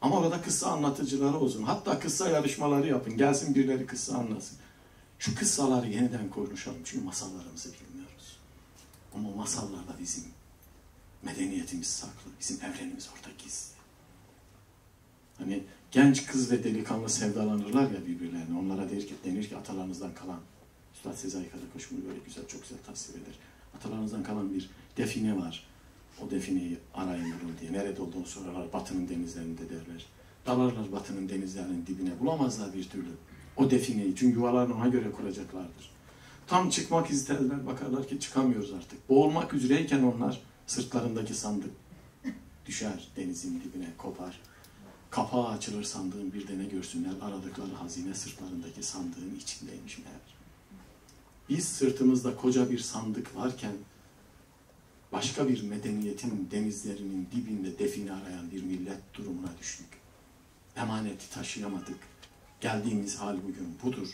Ama orada kıssa anlatıcıları olsun. Hatta kıssa yarışmaları yapın. Gelsin birileri kıssa anlasın. Şu kıssaları yeniden konuşalım. Çünkü masallarımızı bilmiyoruz. Ama masallarda bizim medeniyetimiz saklı. Bizim evrenimiz orada gizli. Hani genç kız ve delikanlı sevdalanırlar ya birbirlerine. Onlara der ki, denir ki atalarınızdan kalan Üstad Sezai Karakoç bunu böyle güzel, çok güzel tasvir eder. Atalarınızdan kalan bir define var. O defineyi arayın bulun diye. Nerede olduğunu sorarlar. Batının denizlerinde derler. Dalarlar batının denizlerinin dibine. Bulamazlar bir türlü o defineyi. Çünkü yuvalarını ona göre kuracaklardır. Tam çıkmak isterler. Bakarlar ki çıkamıyoruz artık. Boğulmak üzereyken onlar sırtlarındaki sandık düşer denizin dibine, kopar. Kapağı açılır sandığın, bir de ne görsünler, aradıkları hazine sırtlarındaki sandığın içindeymiş meğer. Biz sırtımızda koca bir sandık varken, başka bir medeniyetin denizlerinin dibinde define arayan bir millet durumuna düştük. Emaneti taşıyamadık. Geldiğimiz hal bugün budur.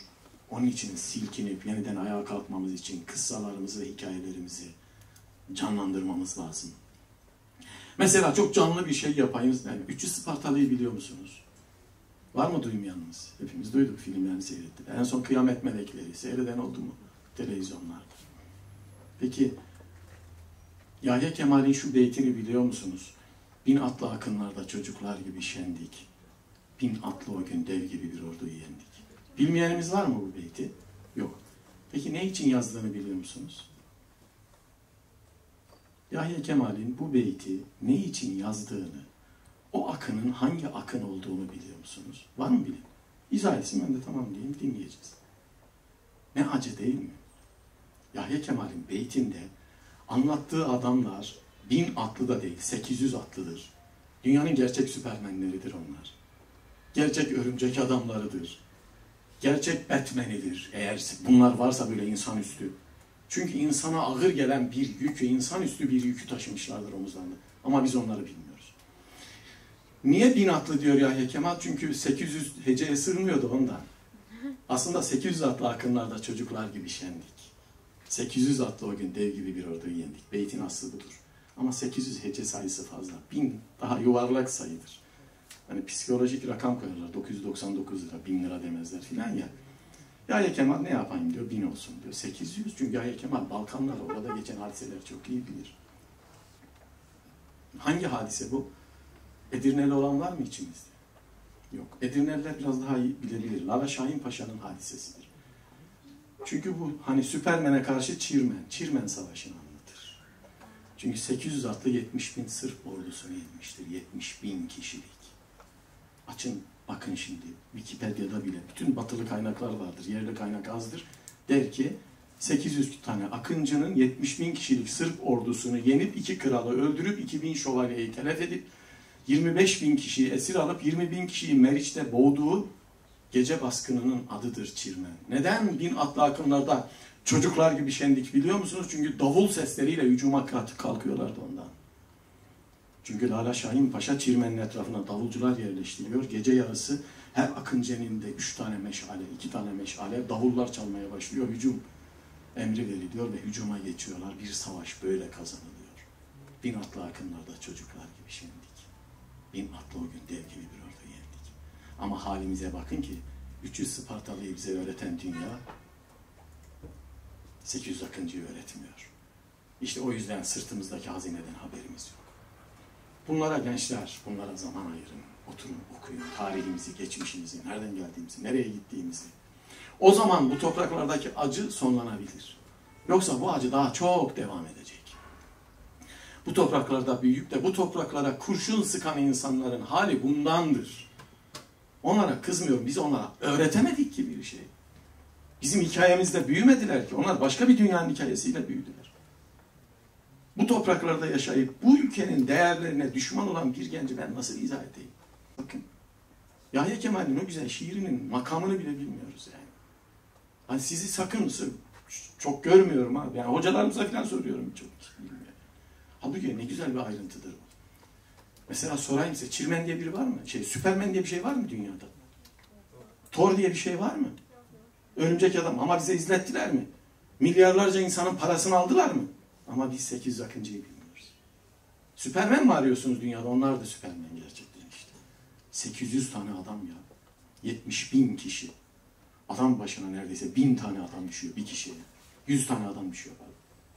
Onun için silkinip yeniden ayağa kalkmamız için kıssalarımızı ve hikayelerimizi canlandırmamız lazım. Mesela çok canlı bir şey yapayım. Yani Üçü Spartalı'yı biliyor musunuz? Var mı duymayanımız? Hepimiz duyduk, filmlerini seyrettik. En son Kıyamet Melekleri seyreden oldu mu televizyonlarda? Peki Yahya Kemal'in şu beytini biliyor musunuz? Bin atlı akınlarda çocuklar gibi şendik. Bin atlı o gün dev gibi bir orduyu yendik. Bilmeyenimiz var mı bu beyti? Yok. Peki ne için yazdığını biliyor musunuz? Yahya Kemal'in bu beyti ne için yazdığını, o akının hangi akın olduğunu biliyor musunuz? Var mı bilin? İzah etsin, ben de tamam diyeyim, dinleyeceğiz. Ne acı değil mi? Yahya Kemal'in beytinde anlattığı adamlar bin atlı da değil, sekiz yüz atlıdır. Dünyanın gerçek süpermenleridir onlar. Gerçek örümcek adamlarıdır. Gerçek Batman'idir, eğer bunlar varsa böyle insanüstü. Çünkü insana ağır gelen bir yükü, insanüstü bir yükü taşımışlardır omuzlarında. Ama biz onları bilmiyoruz. Niye bin atlı diyor Yahya Kemal? Çünkü sekiz yüz heceye sığmıyordu ondan. Aslında sekiz yüz atlı akınlarda çocuklar gibi şendik. sekiz yüz atlı o gün dev gibi bir orduyu yendik. Beytin aslı budur. Ama sekiz yüz hece sayısı fazla. bin daha yuvarlak sayıdır. Hani psikolojik rakam koyarlar, dokuz yüz doksan dokuz lira, bin lira demezler filan ya. Yahya Kemal ne yapayım diyor, bin olsun diyor. sekiz yüz, çünkü Yahya Kemal Balkanlar, orada geçen hadiseleri çok iyi bilir. Hangi hadise bu? Edirneli olan var mı içimizde? Yok. Edirneliler biraz daha iyi bilebilir. Lala Şahin Paşa'nın hadisesidir. Çünkü bu hani Süpermen'e karşı Çirmen, Çirmen Savaşı'nı anlatır. Çünkü sekiz yüz atlı yetmiş bin Sırp ordusunu yenmiştir. yetmiş bin kişilik. Açın, bakın şimdi. Wikipedia'da bile bütün batılı kaynaklar vardır. Yerli kaynak azdır. Der ki sekiz yüz tane akıncının yetmiş bin kişilik Sırp ordusunu yenip iki kralı öldürüp iki bin şövalyeyi telef edip yirmi beş bin kişiyi esir alıp yirmi bin kişiyi Meriç'te boğduğu gece baskınının adıdır Çirmen. Neden bin atlı akınlarda çocuklar gibi şendik biliyor musunuz? Çünkü davul sesleriyle hücuma kalkıyorlardı ondan. Çünkü Lala Şahin Paşa Çirmen'in etrafına davulcular yerleştiriyor. Gece yarısı her akıncının da üç tane meşale, iki tane meşale, davullar çalmaya başlıyor. Hücum emri veriliyor ve hücuma geçiyorlar. Bir savaş böyle kazanılıyor. Bin atlı akınlarda çocuklar gibi şendik. Bin atlı o gün dev gibi bir orada yendik. Ama halimize bakın ki üç yüz Spartalı'yı bize öğreten dünya sekiz yüz akıncıyı öğretmiyor. İşte o yüzden sırtımızdaki hazineden haberimiz yok. Bunlara gençler, bunlara zaman ayırın, oturun, okuyun, tarihimizi, geçmişimizi, nereden geldiğimizi, nereye gittiğimizi. O zaman bu topraklardaki acı sonlanabilir. Yoksa bu acı daha çok devam edecek. Bu topraklarda büyüyüp de bu topraklara kurşun sıkan insanların hali bundandır. Onlara kızmıyorum, biz onlara öğretemedik ki bir şey. Bizim hikayemizde büyümediler ki, onlar başka bir dünyanın hikayesiyle büyüdüler. Bu topraklarda yaşayıp bu ülkenin değerlerine düşman olan bir genci ben nasıl izah edeyim? Bakın, Yahya Kemal'in o güzel şiirinin makamını bile bilmiyoruz yani. Hani sizi sakın, çok görmüyorum abi. Yani hocalarımıza falan soruyorum, çok bilmiyorum. Halbuki ne güzel bir ayrıntıdır bu. Mesela sorayım size, Çirmen diye biri var mı? Şey, Süpermen diye bir şey var mı dünyada? Thor diye bir şey var mı? Örümcek adam, ama bize izlettiler mi? Milyarlarca insanın parasını aldılar mı? Ama biz sekiz yüz akıncıyı bilmiyoruz. Süpermen mi arıyorsunuz dünyada? Onlar da Süpermen gerçekten işte. sekiz yüz tane adam ya. yetmiş bin kişi. Adam başına neredeyse bin tane adam düşüyor bir kişiye. yüz tane adam düşüyor.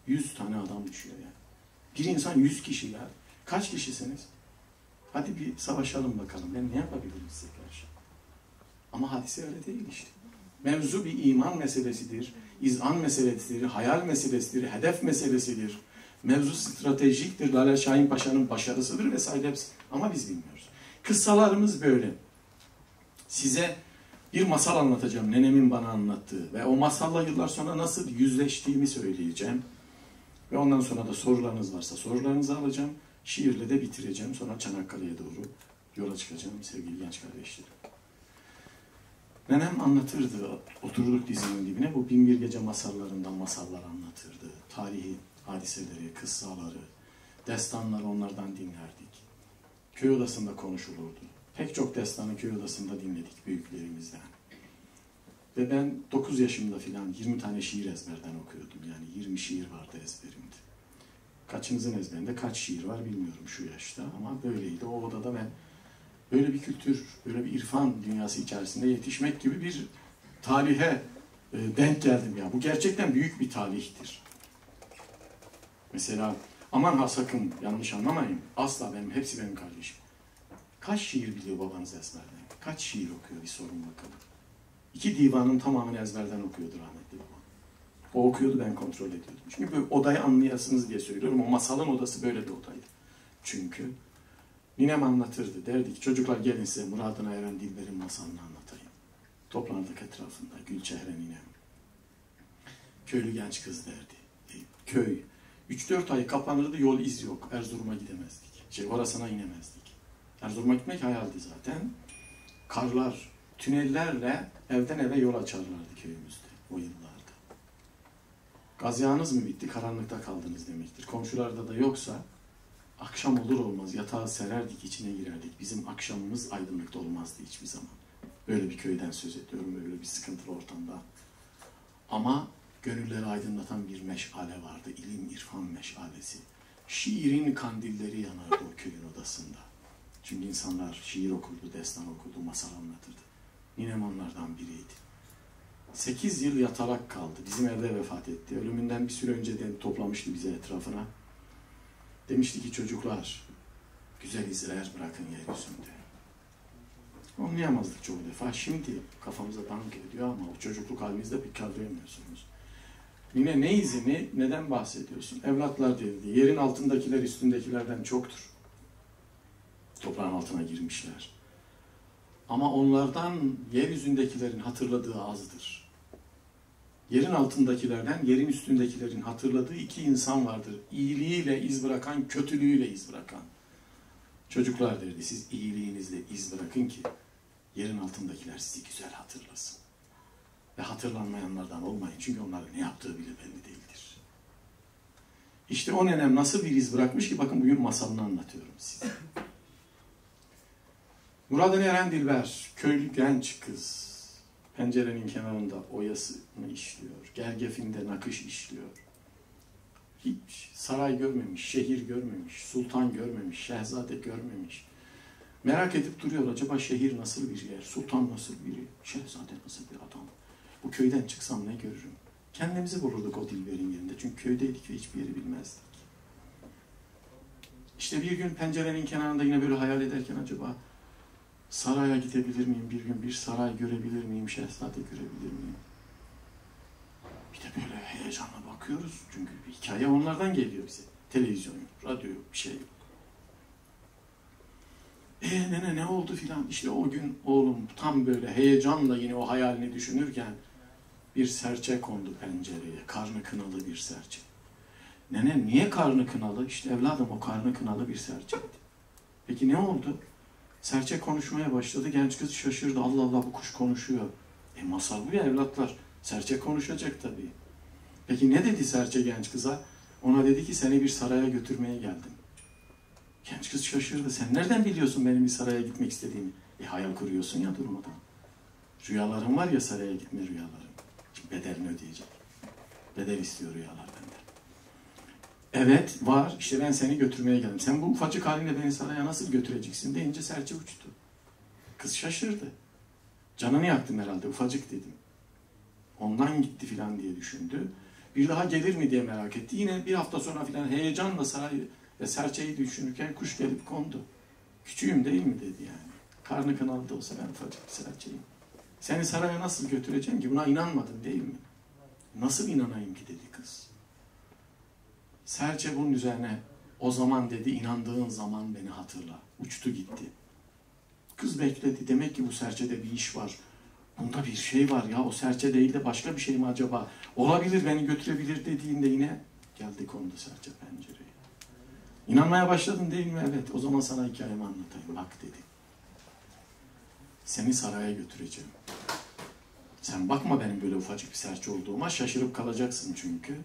yüz tane adam düşüyor yani. Bir insan yüz kişi ya. Kaç kişisiniz? Hadi bir savaşalım bakalım. Ben ne yapabilirim size karşı? Ama hadise öyle değil işte. Mevzu bir iman meselesidir, izan meselesidir, hayal meselesidir, hedef meselesidir. Mevzu stratejiktir, Lala Şahin Paşa'nın başarısıdır vesaire hepsi. Ama biz bilmiyoruz. Kıssalarımız böyle. Size bir masal anlatacağım, nenemin bana anlattığı ve o masalla yıllar sonra nasıl yüzleştiğimi söyleyeceğim. Ve ondan sonra da sorularınız varsa sorularınızı alacağım. Şiirle de bitireceğim. Sonra Çanakkale'ye doğru yola çıkacağım sevgili genç kardeşlerim. Nenem anlatırdı, otururduk dizinin dibine, bu bin bir gece masallarından masallar anlatırdı. Tarihi hadiseleri, kıssaları, destanları onlardan dinlerdik. Köy odasında konuşulurdu. Pek çok destanı köy odasında dinledik büyüklerimizden. Ve ben dokuz yaşımda filan yirmi tane şiir ezberden okuyordum. Yani yirmi şiir vardı ezberimde. Kaçımızın ezberinde kaç şiir var bilmiyorum şu yaşta ama böyleydi. O odada ben böyle bir kültür, böyle bir irfan dünyası içerisinde yetişmek gibi bir talihe denk geldim ya. Bu gerçekten büyük bir talihtir. Mesela aman ha sakın yanlış anlamayın. Asla benim, hepsi benim kardeşim. Kaç şiir biliyor babanız ezberden? Kaç şiir okuyor bir sorun bakalım. İki divanın tamamını ezberden okuyordu rahmetli babam. O okuyordu, ben kontrol ediyordum. Çünkü böyle odayı anlayasınız diye söylüyorum. O masalın odası böyle bir odaydı. Çünkü ninem anlatırdı. Derdi ki çocuklar gelin size Muradına Eren Dilber'in masalını anlatayım. Toplandık etrafında Gülçehre ninem. Köylü genç kız derdi. Köy. üç dört ay kapanırdı, yol iz yok. Erzurum'a gidemezdik. Şey, Orasana inemezdik. Erzurum'a gitmek hayaldi zaten. Karlar, tünellerle evden eve yol açarlardı köyümüzde o yıllarda. Gaz yağınız mı bitti, karanlıkta kaldınız demektir. Komşularda da yoksa akşam olur olmaz yatağı sererdik, içine girerdik. Bizim akşamımız aydınlıkta olmazdı hiçbir zaman. Böyle bir köyden söz ediyorum, böyle bir sıkıntılı ortamda. Ama gönülleri aydınlatan bir meşale vardı. İlim, irfan meşalesi. Şiirin kandilleri yanardı o köyün odasında. Çünkü insanlar şiir okurdu, destan okurdu, masal anlatırdı. Ninem onlardan biriydi. Sekiz yıl yatarak kaldı. Bizim evde vefat etti. Ölümünden bir süre önce toplamıştı bize etrafına. Demişti ki çocuklar, güzel izler bırakın yeryüzünde. Anlayamazdık çoğu defa. Şimdi kafamıza dank ediyor ama o çocukluk halinizde pek kavrayamıyorsunuz. Yine ne izini, neden bahsediyorsun? Evlatlar dedi. Yerin altındakiler üstündekilerden çoktur. Toprağın altına girmişler. Ama onlardan yeryüzündekilerin hatırladığı azdır. Yerin altındakilerden yerin üstündekilerin hatırladığı iki insan vardır. İyiliğiyle iz bırakan, kötülüğüyle iz bırakan. Çocuklar derdi, siz iyiliğinizle iz bırakın ki yerin altındakiler sizi güzel hatırlasın. Ve hatırlanmayanlardan olmayın, çünkü onların ne yaptığı bile belli değildir. İşte o nenem nasıl bir iz bırakmış ki bakın bugün masalını anlatıyorum size. Muradına Eren Dilber, köylü genç kız, pencerenin kenarında oyasını işliyor, gergefinde nakış işliyor. Hiç saray görmemiş, şehir görmemiş, sultan görmemiş, şehzade görmemiş. Merak edip duruyor, acaba şehir nasıl bir yer, sultan nasıl biri, şehzade nasıl bir adam. Bu köyden çıksam ne görürüm? Kendimizi vururduk o Dilber'in yerinde, çünkü köydeydik ve hiçbir yeri bilmezdik. İşte bir gün pencerenin kenarında yine böyle hayal ederken acaba saraya gidebilir miyim bir gün? Bir saray görebilir miyim? Şehzade görebilir miyim? Bir de böyle heyecanla bakıyoruz. Çünkü hikaye onlardan geliyor bize. Televizyon yok, radyo yok, bir şey yok. Eee nene ne oldu filan? İşte o gün oğlum tam böyle heyecanla yine o hayalini düşünürken bir serçe kondu pencereye. Karnı kınalı bir serçe. Nene niye karnı kınalı? İşte evladım o karnı kınalı bir serçeydi. Peki ne oldu? Serçe konuşmaya başladı. Genç kız şaşırdı. Allah Allah bu kuş konuşuyor. E masal bu ya evlatlar. Serçe konuşacak tabii. Peki ne dedi serçe genç kıza? Ona dedi ki seni bir saraya götürmeye geldim. Genç kız şaşırdı. Sen nereden biliyorsun benim bir saraya gitmek istediğimi? E hayal kuruyorsun ya durmadan. Rüyalarım var ya saraya gitme rüyalarım. Şimdi bedelini ödeyecek. Bedel istiyor rüyalar benden. Evet var işte ben seni götürmeye geldim. Sen bu ufacık halinle beni saraya nasıl götüreceksin deyince serçe uçtu. Kız şaşırdı. Canını yaktın herhalde ufacık dedim. Ondan gitti filan diye düşündü. Bir daha gelir mi diye merak etti. Yine bir hafta sonra filan heyecanla sarayı ve serçeyi düşünürken kuş gelip kondu. Küçüğüm değil mi dedi yani. Karnı kınalı da olsa ben ufacık bir serçeyim. Seni saraya nasıl götüreceğim ki buna inanmadın değil mi? Nasıl inanayım ki dedi kız. Serçe bunun üzerine o zaman dedi inandığın zaman beni hatırla. Uçtu gitti. Kız bekledi. Demek ki bu serçede bir iş var. Bunda bir şey var ya o serçe değil de başka bir şey mi acaba? Olabilir beni götürebilir dediğinde yine geldi kondu serçe pencereye. İnanmaya başladın değil mi? Evet. O zaman sana hikayemi anlatayım. Bak dedi. Seni saraya götüreceğim. Sen bakma benim böyle ufacık bir serçe olduğuma. Şaşırıp kalacaksın çünkü.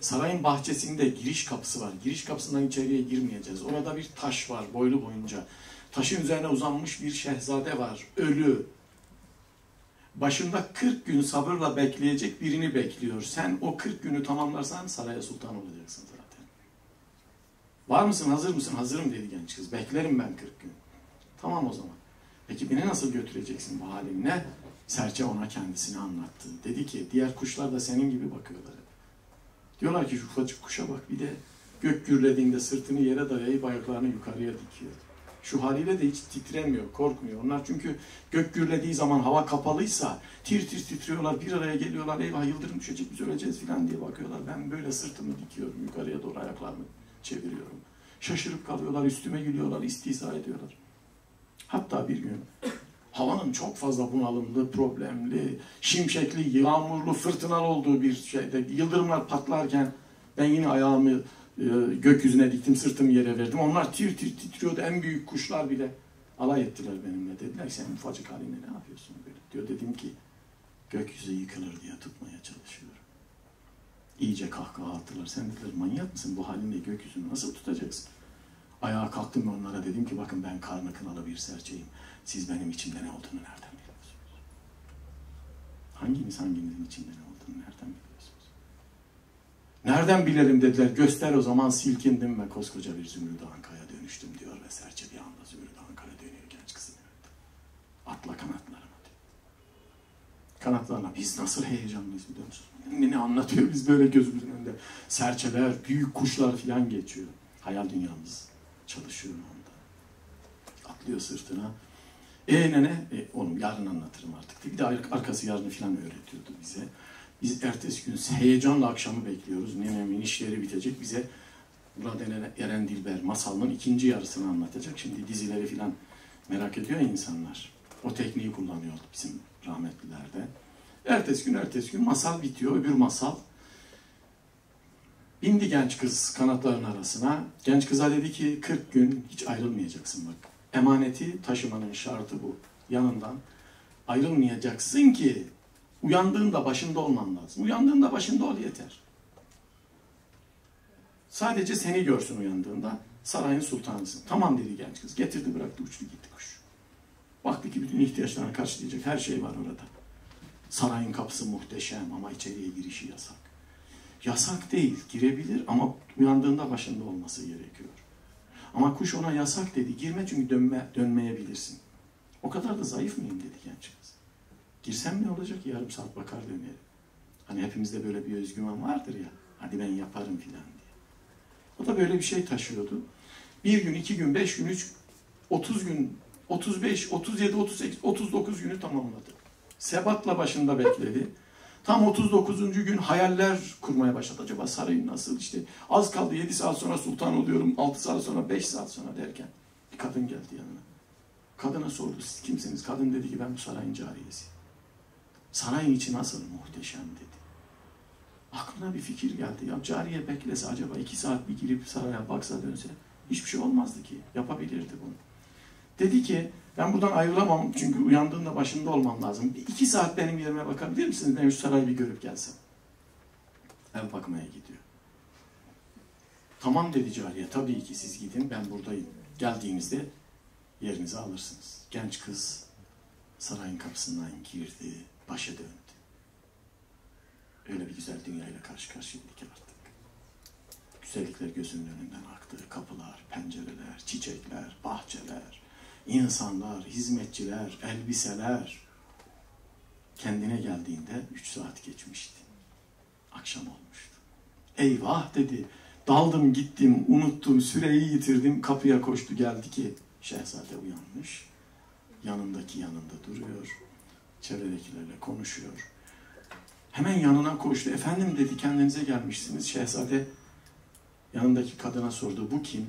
Sarayın bahçesinde giriş kapısı var. Giriş kapısından içeriye girmeyeceğiz. Orada bir taş var boylu boyunca. Taşın üzerine uzanmış bir şehzade var. Ölü. Başında kırk gün sabırla bekleyecek birini bekliyor. Sen o kırk günü tamamlarsan saraya sultan olacaksın zaten. Var mısın, hazır mısın? Hazırım dedi genç kız. Beklerim ben kırk gün. Tamam o zaman. Peki beni nasıl götüreceksin bu halinle? Serçe ona kendisini anlattı. Dedi ki diğer kuşlar da senin gibi bakıyorlar. Diyorlar ki şu ufacık kuşa bak, bir de gök gürlediğinde sırtını yere dayayıp ayaklarını yukarıya dikiyor. Şu haliyle de hiç titremiyor, korkmuyor. Onlar çünkü gök gürlediği zaman hava kapalıysa tir tir titriyorlar, bir araya geliyorlar. Eyvah yıldırım düşecek, biz öleceğiz falan diye bakıyorlar. Ben böyle sırtımı dikiyorum, yukarıya doğru ayaklarımı çeviriyorum. Şaşırıp kalıyorlar, üstüme gülüyorlar, istihza ediyorlar. Hatta bir gün havanın çok fazla bunalımlı, problemli, şimşekli, yağmurlu, fırtınalı olduğu bir şeyde yıldırımlar patlarken ben yine ayağımı e, gökyüzüne diktim, sırtımı yere verdim. Onlar tir tir titriyordu. En büyük kuşlar bile alay ettiler benimle. Dediler sen ufacık haline ne yapıyorsun böyle? Diyor, dedim ki gökyüzü yıkılır diye tutmaya çalışıyorum. İyice kahkaha attılar. Sen dediler manyak mısın? Bu halinle gökyüzünü nasıl tutacaksın? Ayağa kalktım ve onlara dedim ki bakın ben karnı kınalı bir serçeyim. Siz benim içimde ne olduğunu nereden biliyorsunuz? Hangimiz hanginizin içinde ne olduğunu nereden biliyorsunuz? Nereden bilelim dediler. Göster o zaman. Silkindim ve koskoca bir Zümrüt Ankara'ya dönüştüm diyor ve serçe bir anda Zümrüt Ankara'ya dönüyor genç kızın. Atla kanatlarına. Kanatlarla biz nasıl heyecanlıyız biliyor musunuz? Ne, ne anlatıyor biz böyle gözümüzün önünde. Serçeler, büyük kuşlar falan geçiyor. Hayal dünyamız çalışıyor onda. Atlıyor sırtına. E nene, e, oğlum yarın anlatırım artık. Bir de arkası yarını falan öğretiyordu bize. Biz ertesi gün heyecanla akşamı bekliyoruz. Nenemin işleri bitecek. Bize Murat Eren Dilber masalının ikinci yarısını anlatacak. Şimdi dizileri falan merak ediyor insanlar. O tekniği kullanıyordu bizim rahmetlilerde. Ertesi gün, ertesi gün masal bitiyor. Öbür masal. İndi genç kız kanatların arasına. Genç kıza dedi ki kırk gün hiç ayrılmayacaksın bak. Emaneti taşımanın şartı bu. Yanından ayrılmayacaksın ki uyandığında başında olman lazım. Uyandığında başında ol yeter. Sadece seni görsün uyandığında. Sarayın sultanısın. Tamam dedi genç kız. Getirdi bıraktı uçtu gitti kuş. Baktı ki bütün ihtiyaçlarını karşılayacak her şey var orada. Sarayın kapısı muhteşem ama içeriye girişi yasak. Yasak değil, girebilir ama uyandığında başında olması gerekiyor. Ama kuş ona yasak dedi, girme çünkü dönme, dönmeyebilirsin. O kadar da zayıf mıyım dedi genç kız. Girsem ne olacak, yarım saat bakar dönerim. Hani hepimizde böyle bir özgüven vardır ya, hadi ben yaparım filan diye. O da böyle bir şey taşıyordu. Bir gün, iki gün, beş gün, üç, otuz gün, otuz beş, otuz yedi, otuz sekiz, otuz dokuz günü tamamladı. Sebatla başında bekledi. Tam otuz dokuzuncu gün hayaller kurmaya başladı. Acaba sarayım nasıl işte az kaldı yedi saat sonra sultan oluyorum, altı saat sonra, beş saat sonra derken bir kadın geldi yanına. Kadına sordu siz kimsiniz? Kadın dedi ki ben bu sarayın cariyesiyim. Sarayın içi nasıl muhteşem dedi. Aklına bir fikir geldi. Ya cariye beklese acaba iki saat bir girip saraya baksa dönse hiçbir şey olmazdı ki. Yapabilirdi bunu. Dedi ki ben buradan ayrılamam çünkü uyandığımda başında olmam lazım. Bir iki saat benim yerime bakabilir misiniz? Ben şu sarayı bir görüp gelsem. Ev bakmaya gidiyor. Tamam dedi cariye. Tabii ki siz gidin ben buradayım. Geldiğinizde yerinizi alırsınız. Genç kız sarayın kapısından girdi. Başa döndü. Öyle bir güzel dünyayla karşı karşıyaydık artık. Güzellikler gözünün önünden aktı. Kapılar, pencereler, çiçekler, bahçeler. İnsanlar, hizmetçiler, elbiseler. Kendine geldiğinde üç saat geçmişti. Akşam olmuştu. Eyvah dedi. Daldım gittim, unuttum, süreyi yitirdim. Kapıya koştu geldi ki şehzade uyanmış. Yanındaki yanında duruyor. Çevredekilerle konuşuyor. Hemen yanına koştu. Efendim dedi kendinize gelmişsiniz. Şehzade yanındaki kadına sordu. Bu kim?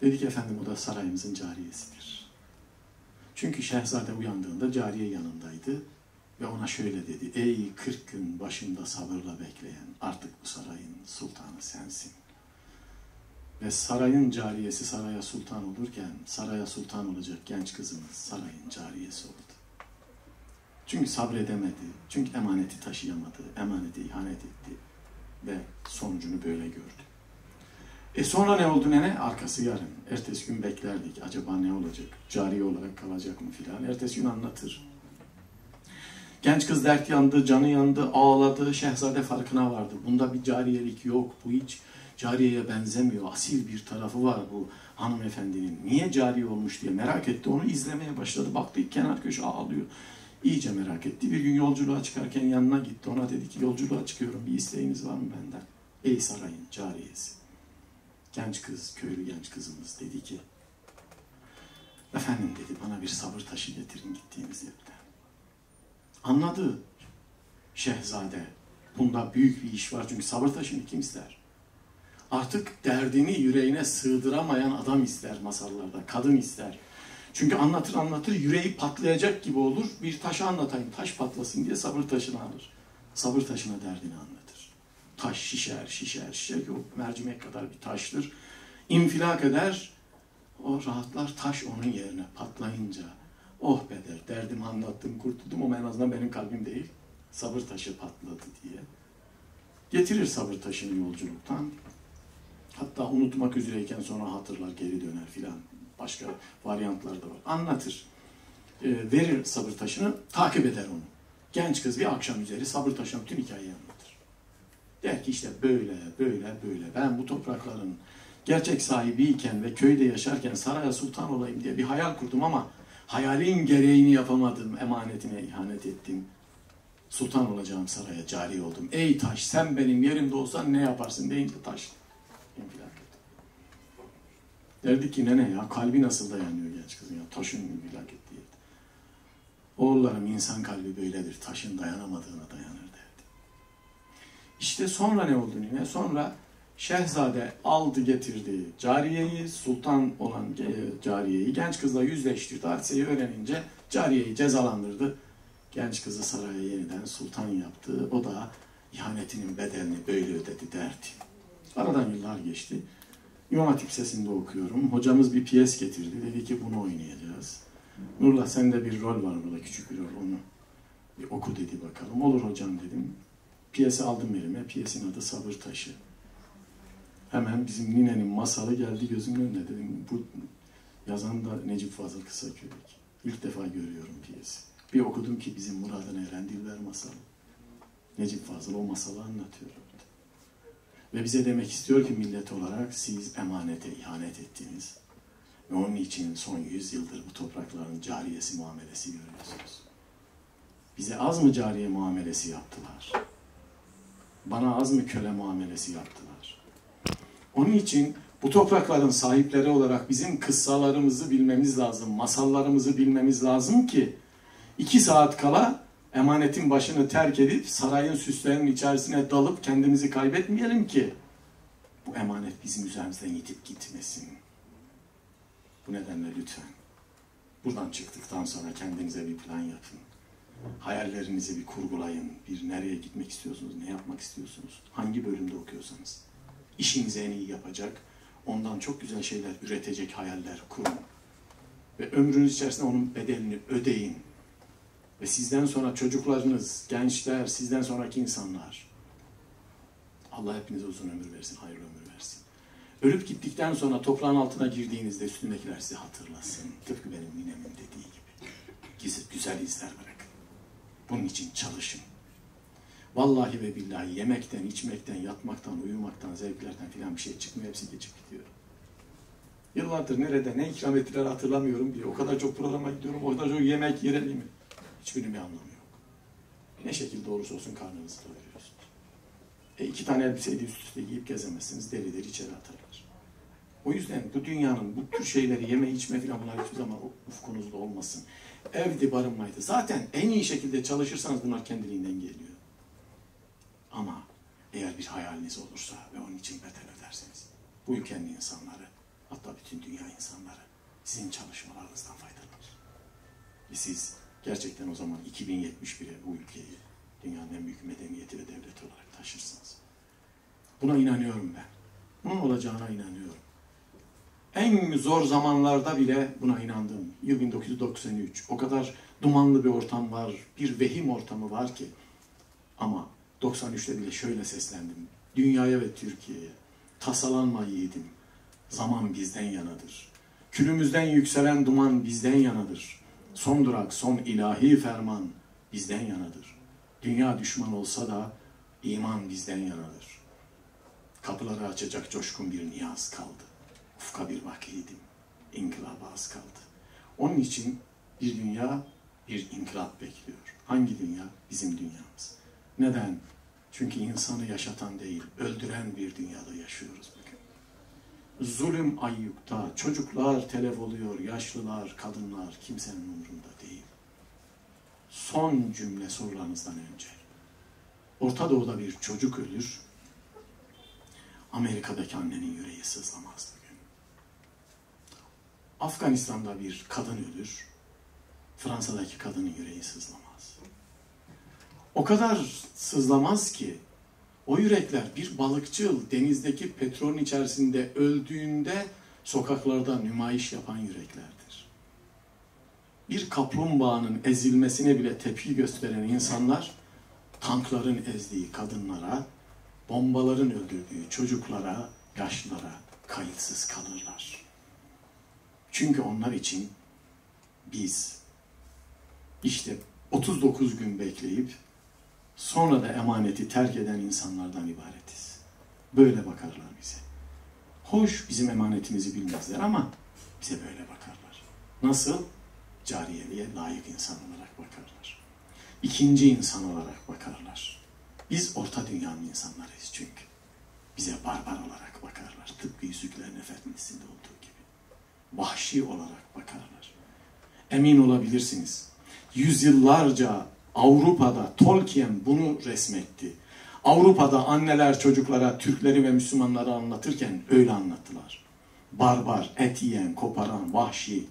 Dedi ki efendim o da sarayımızın cariyesidir. Çünkü şehzade uyandığında cariye yanındaydı ve ona şöyle dedi. Ey kırk gün başında sabırla bekleyen artık bu sarayın sultanı sensin. Ve sarayın cariyesi saraya sultan olurken, saraya sultan olacak genç kızımız sarayın cariyesi oldu. Çünkü sabredemedi, çünkü emaneti taşıyamadı, emaneti ihanet etti ve sonucunu böyle gördü. E sonra ne oldu nene? Arkası yarın. Ertesi gün beklerdik. Acaba ne olacak? Cariye olarak kalacak mı filan? Ertesi gün anlatır. Genç kız dert yandı, canı yandı, ağladı. Şehzade farkına vardı. Bunda bir cariyelik yok. Bu hiç cariyeye benzemiyor. Asil bir tarafı var bu hanımefendinin. Niye cariye olmuş diye merak etti. Onu izlemeye başladı. Baktı kenar köşe ağlıyor. İyice merak etti. Bir gün yolculuğa çıkarken yanına gitti. Ona dedi ki yolculuğa çıkıyorum. Bir isteğiniz var mı benden? Ey sarayın cariyesi. Genç kız, köylü genç kızımız dedi ki efendim dedi bana bir sabır taşı getirin gittiğimiz yerden. Anladı şehzade. Bunda büyük bir iş var çünkü sabır taşını kim ister? Artık derdini yüreğine sığdıramayan adam ister masallarda, kadın ister. Çünkü anlatır anlatır yüreği patlayacak gibi olur. Bir taşı anlatayım, taş patlasın diye sabır taşını alır. Sabır taşına derdini anlatır. Taş şişer, şişer, şişer ki o mercimek kadar bir taştır. İnfilak eder, o rahatlar taş onun yerine patlayınca. Oh be der, derdimi anlattım, kurtuldum ama en azından benim kalbim değil. Sabır taşı patladı diye. Getirir sabır taşını yolculuktan. Hatta unutmak üzereyken sonra hatırlar, geri döner filan. Başka varyantlar da var. Anlatır, e, verir sabır taşını, takip eder onu. Genç kız bir akşam üzeri sabır taşının tüm hikayeyi anlatır. Der ki işte böyle, böyle, böyle. Ben bu toprakların gerçek sahibiyken ve köyde yaşarken saraya sultan olayım diye bir hayal kurdum ama hayalin gereğini yapamadım, emanetine ihanet ettim. Sultan olacağım saraya, cari oldum. Ey taş sen benim yerimde olsan ne yaparsın deyince taş infilak etti. Derdi ki nene ya kalbi nasıl dayanıyor genç kızın ya taşın infilak ettiği. Oğullarım insan kalbi böyledir, taşın dayanamadığına dayanır derdi. İşte sonra ne oldu nene? Sonra şehzade aldı getirdi cariyeyi, sultan olan cariyeyi genç kızla yüzleştirdi. Hadiseyi öğrenince cariyeyi cezalandırdı. Genç kızı saraya yeniden sultan yaptı. O da ihanetinin bedelini böyle ödedi derdi. Aradan yıllar geçti. İmam Hatip Lisesi'nde okuyorum. Hocamız bir piyes getirdi. Dedi ki bunu oynayacağız. Nurla sende bir rol var burada, küçük bir rol, onu bir oku dedi bakalım. Olur hocam dedim. Piyesi aldım elime. Piyesin adı Sabır Taşı. Hemen bizim ninenin masalı geldi gözümün önüne dedim. Bu yazan da Necip Fazıl Kısakürek. İlk defa görüyorum piyesi. Bir okudum ki bizim Murad'ın Eren Dilber masalı. Necip Fazıl o masalı anlatıyor. Ve bize demek istiyor ki millet olarak siz emanete ihanet ettiniz. Ve onun için son yüz yıldır bu toprakların cariyesi muamelesi görüyorsunuz. Bize az mı cariye muamelesi yaptılar? Bana az mı köle muamelesi yaptılar? Onun için bu toprakların sahipleri olarak bizim kıssalarımızı bilmemiz lazım, masallarımızı bilmemiz lazım ki iki saat kala emanetin başını terk edip sarayın süslerinin içerisine dalıp kendimizi kaybetmeyelim ki bu emanet bizim üzerimizden gidip gitmesin. Bu nedenle lütfen buradan çıktıktan sonra kendinize bir plan yapın. Hayallerinizi bir kurgulayın. Bir nereye gitmek istiyorsunuz, ne yapmak istiyorsunuz, hangi bölümde okuyorsanız. İşinizi en iyi yapacak, ondan çok güzel şeyler üretecek hayaller kurun. Ve ömrünüz içerisinde onun bedelini ödeyin. Ve sizden sonra çocuklarınız, gençler, sizden sonraki insanlar. Allah hepinize uzun ömür versin, hayırlı ömür versin. Ölüp gittikten sonra toprağın altına girdiğinizde üstündekiler sizi hatırlasın. Tıpkı benim ninemin dediği gibi. Gizli, güzel izler bırakın. Bunun için çalışın. Vallahi ve billahi yemekten, içmekten, yatmaktan, uyumaktan, zevklerden filan bir şey çıkmıyor. Hepsi geçip gidiyor. Yıllardır nerede ne ikram ettiler hatırlamıyorum bile. O kadar çok programa gidiyorum, o kadar çok yemek yerim mi? Hiçbirinin bir anlamı yok. Ne şekilde olursa olsun karnınızı doyuruyorsunuz. E iki tane elbiseyi üst üste giyip gezemezsiniz. Delileri içeri atarlar. O yüzden bu dünyanın bu tür şeyleri yeme içme filan bunlar hiçbir zaman ufkunuzda olmasın. Evdi barınmaydı. Zaten en iyi şekilde çalışırsanız bunlar kendiliğinden geliyor. Ama eğer bir hayaliniz olursa ve onun için bedel öderseniz bu ülkenin insanları, hatta bütün dünya insanları sizin çalışmalarınızdan faydalanır. Ve siz gerçekten o zaman iki bin yetmiş bir'e bu ülkeyi dünyanın en büyük medeniyeti ve devleti olarak taşırsınız. Buna inanıyorum ben. Bunun olacağına inanıyorum. en zor zamanlarda bile buna inandım. Yıl bin dokuz yüz doksan üç. O kadar dumanlı bir ortam var, bir vehim ortamı var ki. Ama doksan üçte bile şöyle seslendim. Dünyaya ve Türkiye'ye. Tasalanma yiğidim. Zaman bizden yanadır. Külümüzden yükselen duman bizden yanadır. Son durak, son ilahi ferman bizden yanadır. Dünya düşman olsa da iman bizden yanadır. Kapıları açacak coşkun bir niyaz kaldı. Ufka bir vakiydim. İnkılaba az kaldı. Onun için bir dünya, bir inkılap bekliyor. Hangi dünya? Bizim dünyamız. Neden? Çünkü insanı yaşatan değil, öldüren bir dünyada yaşıyoruz bugün. Zulüm ayyukta, çocuklar telef oluyor, yaşlılar, kadınlar, kimsenin umurunda değil. Son cümle sorularınızdan önce. Orta Doğu'da bir çocuk ölür, Amerika'daki annenin yüreği sızlamaz bugün. Afganistan'da bir kadın ölür, Fransa'daki kadının yüreği sızlamaz. O kadar sızlamaz ki, o yürekler bir balıkçıl denizdeki petrolün içerisinde öldüğünde sokaklarda nümayiş yapan yüreklerdir. Bir kaplumbağanın ezilmesine bile tepki gösteren insanlar, tankların ezdiği kadınlara, bombaların öldürdüğü çocuklara, yaşlılara kayıtsız kalırlar. Çünkü onlar için biz işte otuz dokuz gün bekleyip sonra da emaneti terk eden insanlardan ibaretiz. Böyle bakarlar bize. Hoş bizim emanetimizi bilmezler ama bize böyle bakarlar. Nasıl? Cariyeliğe layık insan olarak bakarlar. İkinci insan olarak bakarlar. Biz orta dünyanın insanlarıyız çünkü. Bize barbar olarak bakarlar. Tıpkı Yüzüklerin Efendisi'nde olduğu gibi. Vahşi olarak bakarlar. Emin olabilirsiniz. Yüzyıllarca Avrupa'da Tolkien bunu resmetti. Avrupa'da anneler çocuklara Türkleri ve Müslümanları anlatırken öyle anlattılar. Barbar, et yiyen, koparan, vahşi.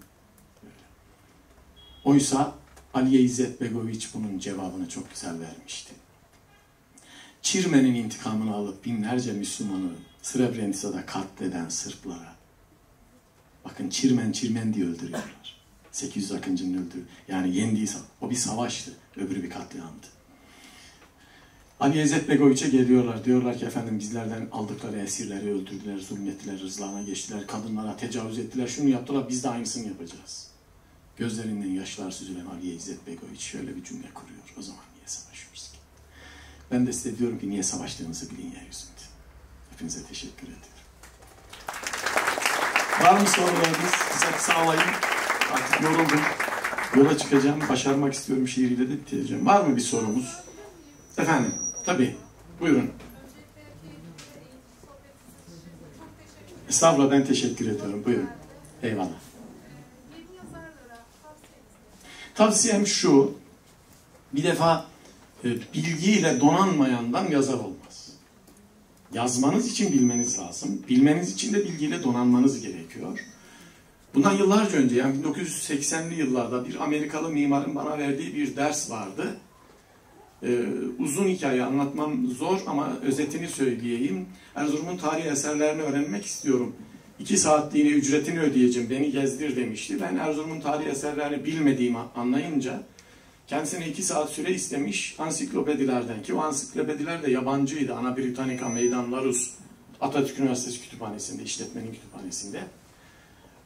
Oysa Aliye İzzet Begoviç bunun cevabını çok güzel vermişti. Çirmen'in intikamını alıp binlerce Müslümanı Srebrenica'da katleden Sırplara. Bakın Çirmen Çirmen diye öldürüyorlar. sekiz yüz Akıncı'nın öldürü. Yani yendiği savaş. O bir savaştı. Öbürü bir katliamdı. Aliye İzzet Begoviç'e geliyorlar. Diyorlar ki efendim bizlerden aldıkları esirleri öldürdüler, zulmettiler, rızlarına geçtiler, kadınlara tecavüz ettiler, şunu yaptılar, biz de aynısını yapacağız. Gözlerinden yaşlar süzülen Aliye İzzet Begoviç şöyle bir cümle kuruyor. O zaman niye savaşıyoruz ki? Ben de size diyorum ki niye savaştığınızı bilin yeryüzünde. Hepinize teşekkür ederim. Var mı sorularınız? Kısa kısa alayım. Artık yoruldum. Yola çıkacağım. Başarmak istiyorum. Şiiriyle de bitireceğim. Var mı bir sorumuz? Efendim? Tabii. Buyurun. Estağfurullah, ben teşekkür ediyorum. Buyurun. Eyvallah. Tavsiyem şu, bir defa bilgiyle donanmayandan yazar olmaz. Yazmanız için bilmeniz lazım. Bilmeniz için de bilgiyle donanmanız gerekiyor. Bundan yıllarca önce, yani bin dokuz yüz seksenli yıllarda bir Amerikalı mimarın bana verdiği bir ders vardı. Ee, uzun hikaye anlatmam zor ama özetini söyleyeyim. Erzurum'un tarihi eserlerini öğrenmek istiyorum. İki saatliğine ücretini ödeyeceğim, beni gezdir demişti. Ben Erzurum'un tarihi eserlerini bilmediğimi anlayınca kendisine iki saat süre istemiş ansiklopedilerden, ki o ansiklopediler de yabancıydı. Ana Britannica, Meydan Larus, Atatürk Üniversitesi Kütüphanesi'nde, işletmenin kütüphanesinde.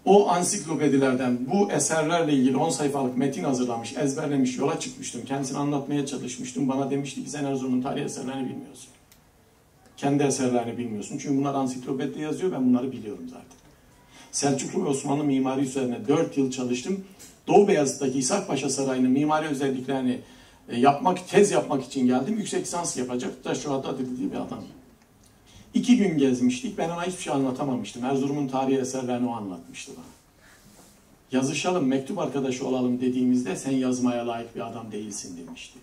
O ansiklopedilerden bu eserlerle ilgili on sayfalık metin hazırlamış, ezberlemiş, yola çıkmıştım. Kendisine anlatmaya çalışmıştım. Bana demişti ki sen Erzurum'un tarihi eserlerini bilmiyorsun. Kendi eserlerini bilmiyorsun. Çünkü bunlar ansiklopedide yazıyor. Ben bunları biliyorum zaten. Selçuklu ve Osmanlı mimari üzerine dört yıl çalıştım. Doğu Beyazıt'taki İshak Paşa Sarayı'nın mimari özelliklerini yapmak, tez yapmak için geldim. Yüksek lisans yapacak. Da şu anda dediği bir adam. İki gün gezmiştik. Ben ona hiçbir şey anlatamamıştım. Erzurum'un tarihi eserlerini o anlatmıştı bana. Yazışalım, mektup arkadaşı olalım dediğimizde sen yazmaya layık bir adam değilsin demişti.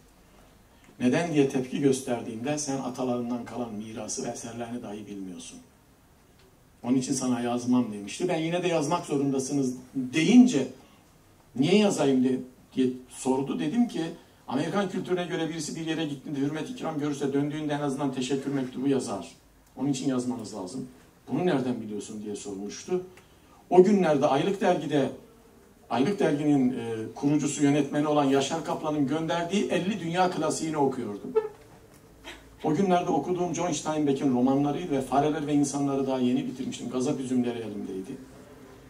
Neden diye tepki gösterdiğimde sen atalarından kalan mirası ve eserlerini dahi bilmiyorsun. Onun için sana yazmam demişti. Ben yine de yazmak zorundasınız deyince niye yazayım diye sordu. Dedim ki Amerikan kültürüne göre birisi bir yere gittiğinde hürmet ikram görürse döndüğünde en azından teşekkür mektubu yazar. Onun için yazmanız lazım. Bunu nereden biliyorsun diye sormuştu. O günlerde Aylık Dergi'de, Aylık Dergi'nin e, kurucusu, yönetmeni olan Yaşar Kaplan'ın gönderdiği elli dünya klasiğini okuyordum. O günlerde okuduğum John Steinbeck'in romanlarıydı ve Fareler ve İnsanları daha yeni bitirmiştim. Gazap üzümleri elimdeydi.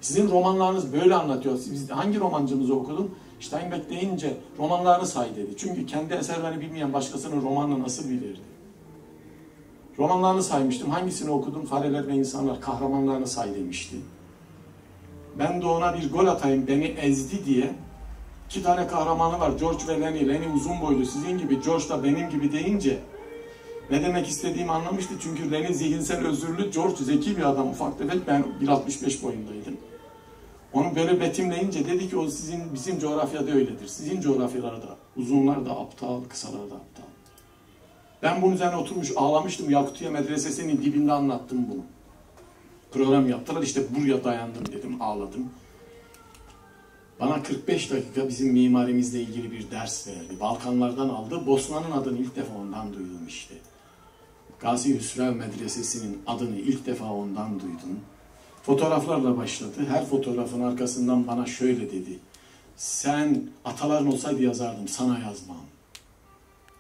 Sizin romanlarınız böyle anlatıyor. Siz hangi romancınızı okudun? Steinbeck deyince romanlarını say dedi. Çünkü kendi eserlerini bilmeyen başkasının romanını nasıl bilirdi? Romanlarını saymıştım. Hangisini okudun? Fareler ve İnsanlar, kahramanlarını say demişti. Ben de ona bir gol atayım, beni ezdi diye. İki tane kahramanı var, George ve Lenny. Lenny uzun boylu, sizin gibi, George da benim gibi deyince ne demek istediğimi anlamıştı. Çünkü Lenny zihinsel özürlü, George zeki bir adam, ufak tefek, ben bir altmış beş boyundaydım. Onu böyle betimleyince dedi ki o sizin, bizim coğrafyada öyledir. Sizin coğrafyalarda uzunlar da aptal, kısalar da aptal. Ben bunun üzerine oturmuş ağlamıştım. Yakutiye medresesinin dibinde anlattım bunu. Program yaptılar, işte buraya dayandım dedim, ağladım. Bana kırk beş dakika bizim mimarimizle ilgili bir ders verdi. Balkanlardan aldı. Bosna'nın adını ilk defa ondan duydum işte. Gazi Hüsrev Medresesi'nin adını ilk defa ondan duydum. Fotoğraflarla başladı. Her fotoğrafın arkasından bana şöyle dedi. Sen ataların olsaydı yazardım, sana yazmam.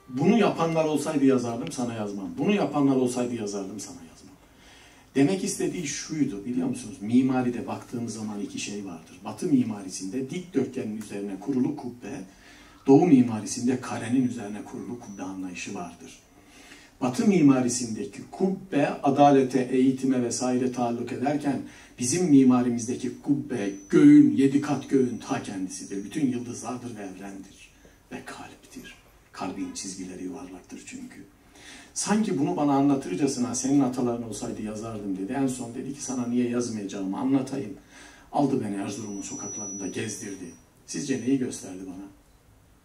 Bunu yapanlar olsaydı yazardım, sana yazmam. Bunu yapanlar olsaydı yazardım, sana yazmam. Demek istediği şuydu, biliyor musunuz? Mimaride baktığımız zaman iki şey vardır. Batı mimarisinde dikdörtgenin üzerine kurulu kubbe, Doğu mimarisinde karenin üzerine kurulu kubbe anlayışı vardır. Batı mimarisindeki kubbe adalete, eğitime vesaire taalluk ederken bizim mimarimizdeki kubbe göğün, yedi kat göğün ta kendisidir. Bütün yıldızlardır ve evrendir ve kalptir. Kalbin çizgileri yuvarlaktır çünkü. Sanki bunu bana anlatırcasına senin ataların olsaydı yazardım dedi. En son dedi ki sana niye yazmayacağımı anlatayım. Aldı beni Erzurum'un sokaklarında gezdirdi. Sizce neyi gösterdi bana?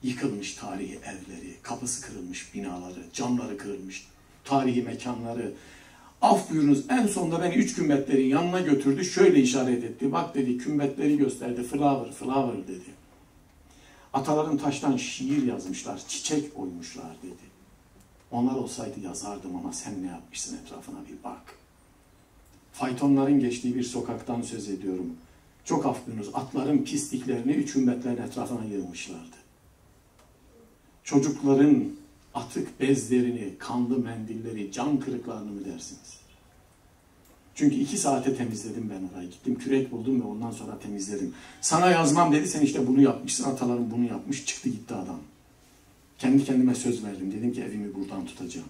Yıkılmış tarihi evleri, kapısı kırılmış binaları, camları kırılmış tarihi mekanları. Af buyurunuz, en sonunda beni üç kümbetlerin yanına götürdü. Şöyle işaret etti. Bak dedi, kümbetleri gösterdi. Flower, flower dedi. Ataların taştan şiir yazmışlar, çiçek koymuşlar dedi. Onlar olsaydı yazardım ama sen ne yapmışsın, etrafına bir bak. Faytonların geçtiği bir sokaktan söz ediyorum. Çok affınız, atların pisliklerini üç ümmetlerin etrafına yığmışlardı. Çocukların atık bezlerini, kanlı mendilleri, cam kırıklarını mı dersiniz? Çünkü iki saate temizledim ben orayı. Gittim kürek buldum ve ondan sonra temizledim. Sana yazmam dedi, sen işte bunu yapmışsın, ataların bunu yapmış, çıktı gitti adam. Kendi kendime söz verdim. Dedim ki evimi buradan tutacağım.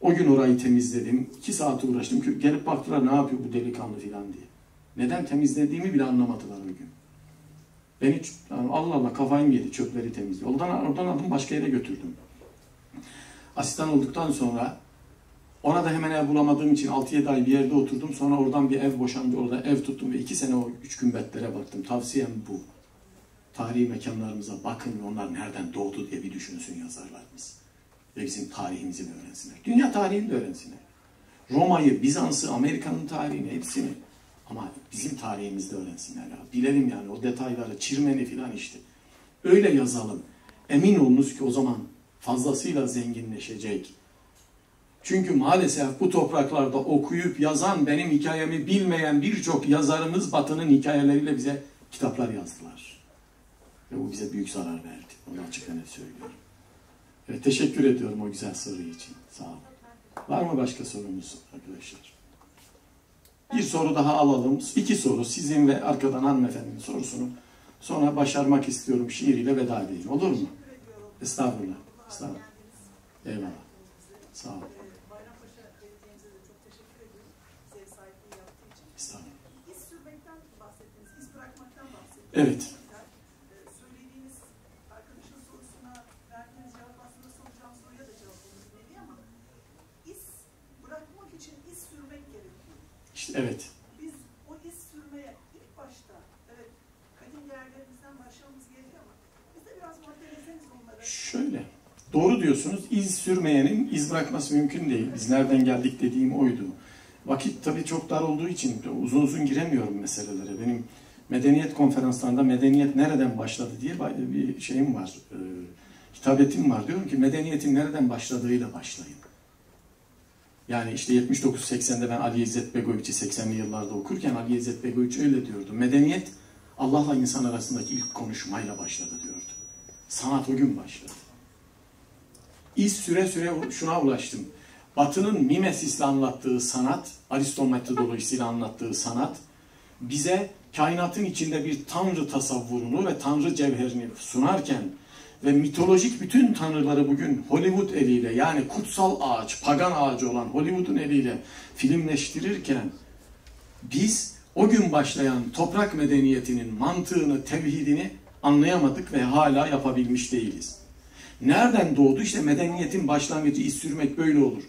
O gün orayı temizledim. İki saat uğraştım. Gelip baktılar ne yapıyor bu delikanlı filan diye. Neden temizlediğimi bile anlamadılar o gün. Beni yani Allah Allah kafayım yedi, çöpleri temizliyor. Oradan, oradan aldım başka yere götürdüm. Asistan olduktan sonra ona da hemen ev bulamadığım için altı yedi ay bir yerde oturdum. Sonra oradan bir ev boşandı. Orada ev tuttum ve iki sene o üç kümbetlere baktım. Tavsiyem bu. Tarihi mekanlarımıza bakın ve onlar nereden doğdu diye bir düşünsün yazarlarımız. Ve bizim tarihimizi de öğrensinler. Dünya tarihini de öğrensinler. Roma'yı, Bizans'ı, Amerika'nın tarihini, hepsini. Ama bizim tarihimizi de öğrensinler. Ya. Bilelim yani o detayları, çirmeni filan işte. Öyle yazalım. Emin olunuz ki o zaman fazlasıyla zenginleşecek. Çünkü maalesef bu topraklarda okuyup yazan, benim hikayemi bilmeyen birçok yazarımız Batı'nın hikayeleriyle bize kitaplar yazdılar. Ve bu bize büyük zarar verdi. Onu açık ve net söylüyorum. Evet, teşekkür ediyorum o güzel soru için. Sağ olun. Var mı başka sorunuz arkadaşlar? Bir soru daha alalım. İki soru. Sizin ve arkadan hanımefendinin sorusunu. Sonra başarmak istiyorum şiiriyle veda edeyim. Olur mu? Estağfurullah. Estağfurullah. Eyvallah. Sağ olun. Bayrampaşa Belediye'mize de çok teşekkür ediyorum. Bize sahipliği yaptığı için. Estağfurullah. İz sürmekten bahsettiniz. İz bırakmaktan bahsettiniz. Evet. Evet. Biz o iz sürmeye ilk başta, evet, kadim değerlerimizden başlamamız gerekiyor ama biz de biraz modeliyseniz onları. Şöyle, doğru diyorsunuz, iz sürmeyenin iz bırakması mümkün değil. Biz nereden geldik dediğim oydu. Vakit tabii çok dar olduğu için uzun uzun giremiyorum meselelere. Benim medeniyet konferanslarında medeniyet nereden başladı diye bir şeyim var, e, hitabetim var. Diyorum ki medeniyetin nereden başladığıyla başlayın. Yani işte yetmiş dokuz seksende ben Ali İzzet Begoviç'i seksenli yıllarda okurken Ali İzzet Begoviç öyle diyordu. Medeniyet Allah'la insan arasındaki ilk konuşmayla başladı diyordu. Sanat o gün başladı. İz süre süre şuna ulaştım. Batı'nın Mimesis'le anlattığı sanat, Aristometodolojisiyle anlattığı sanat bize kainatın içinde bir tanrı tasavvurunu ve tanrı cevherini sunarken ve mitolojik bütün tanrıları bugün Hollywood eliyle, yani kutsal ağaç, pagan ağacı olan Hollywood'un eliyle filmleştirirken biz o gün başlayan toprak medeniyetinin mantığını, tevhidini anlayamadık ve hala yapabilmiş değiliz. Nereden doğdu? İşte medeniyetin başlangıcı, iz sürmek böyle olur.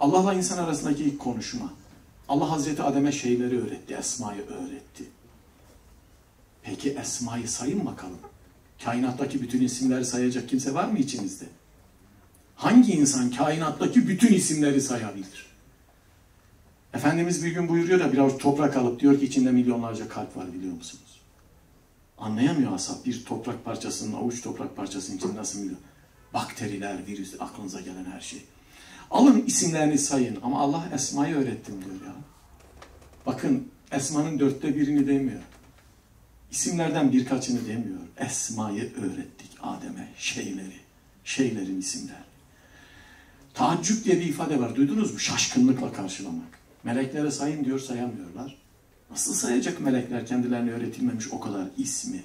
Allah'la insan arasındaki ilk konuşma. Allah Hazreti Adem'e şeyleri öğretti, esmayı öğretti. Peki esmayı sayın bakalım. Kainattaki bütün isimleri sayacak kimse var mı içinizde? Hangi insan kainattaki bütün isimleri sayabilir? Efendimiz bir gün buyuruyor da biraz toprak alıp diyor ki içinde milyonlarca kalp var, biliyor musunuz? Anlayamıyor asap bir toprak parçasının, avuç toprak parçasının içinde nasıl milyon? Bakteriler, virüs, aklınıza gelen her şey. Alın isimlerini sayın ama Allah esmayı öğrettim diyor ya. Bakın esmanın dörtte birini demiyor. İsimlerden birkaçını demiyor. Esmayı öğrettik Adem'e, şeyleri, şeylerin isimlerini. Taaccüp diye bir ifade var, duydunuz mu? Şaşkınlıkla karşılamak. Meleklere sayın diyor, sayamıyorlar. Nasıl sayacak melekler kendilerine öğretilmemiş o kadar ismi?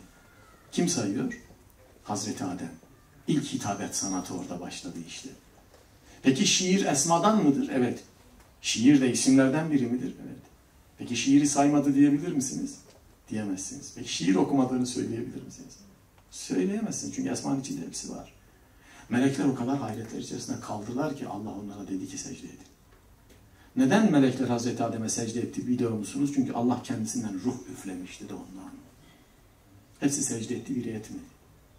Kim sayıyor? Hazreti Adem. İlk hitabet sanatı orada başladı işte. Peki şiir esmadan mıdır? Evet. Şiir de isimlerden biri midir? Evet. Peki şiiri saymadı diyebilir misiniz? Diyemezsiniz. Peki şiir okumadığını söyleyebilir misiniz? Söyleyemezsiniz çünkü esmanın içinde hepsi var. Melekler o kadar hayretler içerisinde kaldılar ki Allah onlara dedi ki secde edin. Neden melekler Hazreti Adem'e secde etti biliyor musunuz? Çünkü Allah kendisinden ruh üflemişti de ondan. Hepsi secde etti, biri etmedi.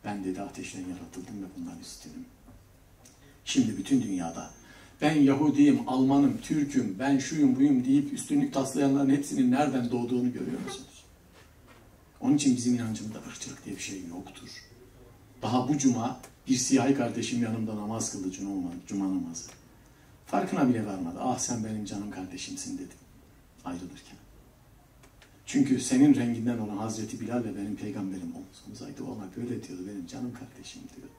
Ben dedi ateşten yaratıldım ve bundan üstünüm. Şimdi bütün dünyada ben Yahudiyim, Almanım, Türk'üm, ben şuyum buyum deyip üstünlük taslayanların hepsinin nereden doğduğunu görüyor musunuz? Onun için bizim inancımızda ırkçılık diye bir şey yoktur. Daha bu cuma bir siyahi kardeşim yanımda namaz kıldı, cuma namazı. Farkına bile varmadı. Ah sen benim canım kardeşimsin dedim ayrılırken. Çünkü senin renginden olan Hazreti Bilal ve benim peygamberim omuzumuzdaydı. Ona böyle diyordu, benim canım kardeşim diyordu.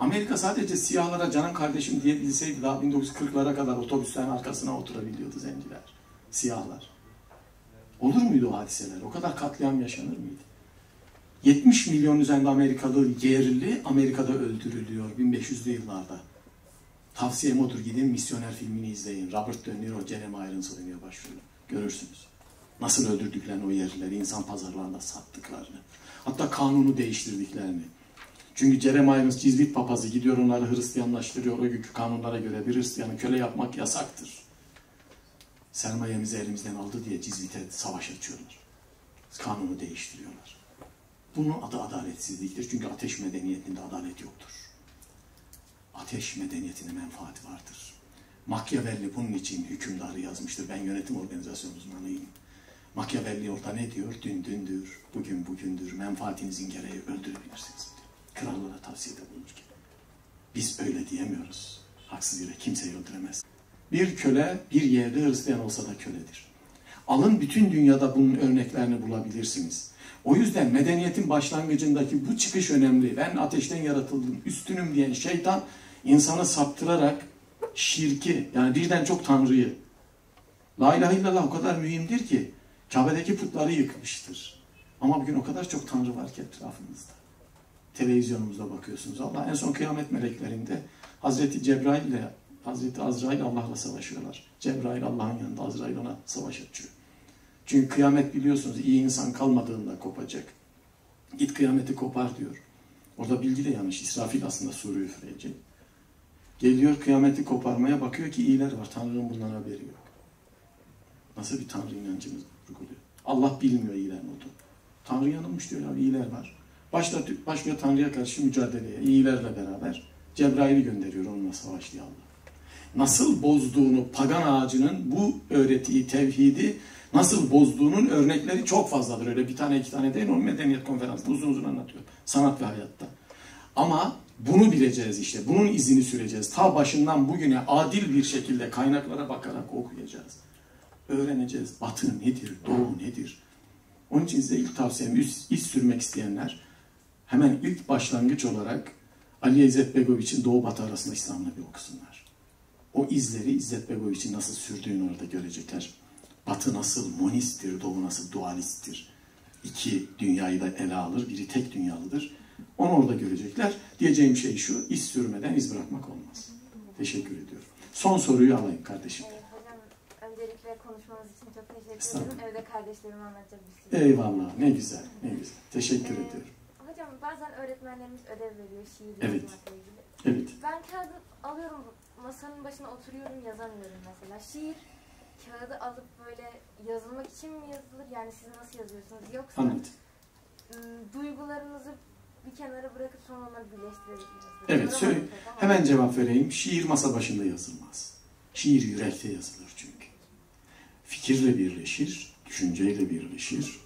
Amerika sadece siyahlara canım kardeşim diyebilseydi daha bin dokuz yüz kırklara kadar otobüslerin arkasına oturabiliyordu zenciler, siyahlar. Olur muydu o hadiseler? O kadar katliam yaşanır mıydı? yetmiş milyon üzerinde Amerikalı yerli Amerika'da öldürülüyor bin beş yüzlü yıllarda. Tavsiyem odur, gidin misyoner filmini izleyin. Robert De Niro, Jeremy Irons oynuyor başrolü. Görürsünüz. Nasıl öldürdüklerini o yerlileri, insan pazarlarında sattıklarını. Hatta kanunu değiştirdiklerini. Çünkü Jeremy Irons cizvit papazı, gidiyor onları Hristiyanlaştırıyor. O günkü kanunlara göre bir Hristiyanı köle yapmak yasaktır. Sermayemizi elimizden aldı diye cizvite savaş açıyorlar. Kanunu değiştiriyorlar. Bunun adı adaletsizliktir. Çünkü ateş medeniyetinde adalet yoktur. Ateş medeniyetine menfaati vardır. Machiavelli bunun için hükümdarı yazmıştır. Ben yönetim organizasyon uzmanıyım. Machiavelli orada ne diyor? Dün dündür, bugün bugündür, menfaatinizin gereği öldürebilirsiniz diyor. Krallara tavsiyede bulunurken. Biz öyle diyemiyoruz. Haksız yere kimseyi öldüremez. Bir köle, bir yerli Hristiyan olsa da köledir. Alın bütün dünyada bunun örneklerini bulabilirsiniz. O yüzden medeniyetin başlangıcındaki bu çıkış önemli. Ben ateşten yaratıldım, üstünüm diyen şeytan insanı saptırarak şirki, yani birden çok tanrıyı, la ilahe illallah o kadar mühimdir ki Kabe'deki putları yıkmıştır. Ama bugün o kadar çok tanrı var ki etrafımızda. Televizyonumuza bakıyorsunuz. Allah en son kıyamet meleklerinde Hazreti Cebrail ile Hazreti Azrail Allah'la savaşıyorlar. Cebrail Allah'ın yanında, Azrail ona savaş açıyor. Çünkü kıyamet biliyorsunuz iyi insan kalmadığında kopacak. Git kıyameti kopar diyor. Orada bilgi de yanlış. İsrafil aslında suru üfleyecek. Geliyor kıyameti koparmaya, bakıyor ki iyiler var. Tanrı'nın bundan haberi yok. Nasıl bir Tanrı inancımız kurguluyor? Allah bilmiyor iyiler ne oldu. Tanrı yanılmış diyor abi, iyiler var. Başla, başlıyor Tanrı'ya karşı mücadeleye. İyilerle beraber Cebrail'i gönderiyor onunla savaş diye Allah. Nasıl bozduğunu, pagan ağacının bu öğretiyi, tevhidi nasıl bozduğunun örnekleri çok fazladır. Öyle bir tane iki tane değil, o medeniyet konferansında uzun uzun anlatıyor. Sanat ve hayatta. Ama bunu bileceğiz işte. Bunun izini süreceğiz. Ta başından bugüne adil bir şekilde kaynaklara bakarak okuyacağız. Öğreneceğiz. Batı nedir? Doğu nedir? Onun için size ilk tavsiyem, iz sürmek isteyenler hemen ilk başlangıç olarak Ali İzzet Begoviç'in Doğu Batı arasında İslam'la bir okusunlar. O izleri İzzet Begoviç'in nasıl sürdüğünü orada görecekler. Batı nasıl monisttir, Doğu nasıl dualisttir. İki dünyayı da ele alır, biri tek dünyalıdır. Onu orada görecekler. Diyeceğim şey şu, iz sürmeden iz bırakmak olmaz. Teşekkür ediyorum. Son soruyu alayım kardeşim. Ee, hocam, öncelikle konuşmanız için çok teşekkür ederim. Evde kardeşlerimi anlatacağım. Eyvallah, ne güzel, ne güzel. Teşekkür ee, ediyorum. Hocam, bazen öğretmenlerimiz ödev veriyor, şiir evet. Yazmakla ilgili. Evet. Ben kağıdı alıyorum, masanın başına oturuyorum, yazamıyorum mesela. Şiir kağıdı alıp böyle yazılmak için mi yazılır? Yani siz nasıl yazıyorsunuz? Yoksa evet. Duygularınızı bir kenara bırakıp sonra onları birleştirebilirsiniz. Evet, söyle. Hemen cevap vereyim. Şiir masa başında yazılmaz. Şiir yürekte yazılır çünkü. Fikirle birleşir, düşünceyle birleşir.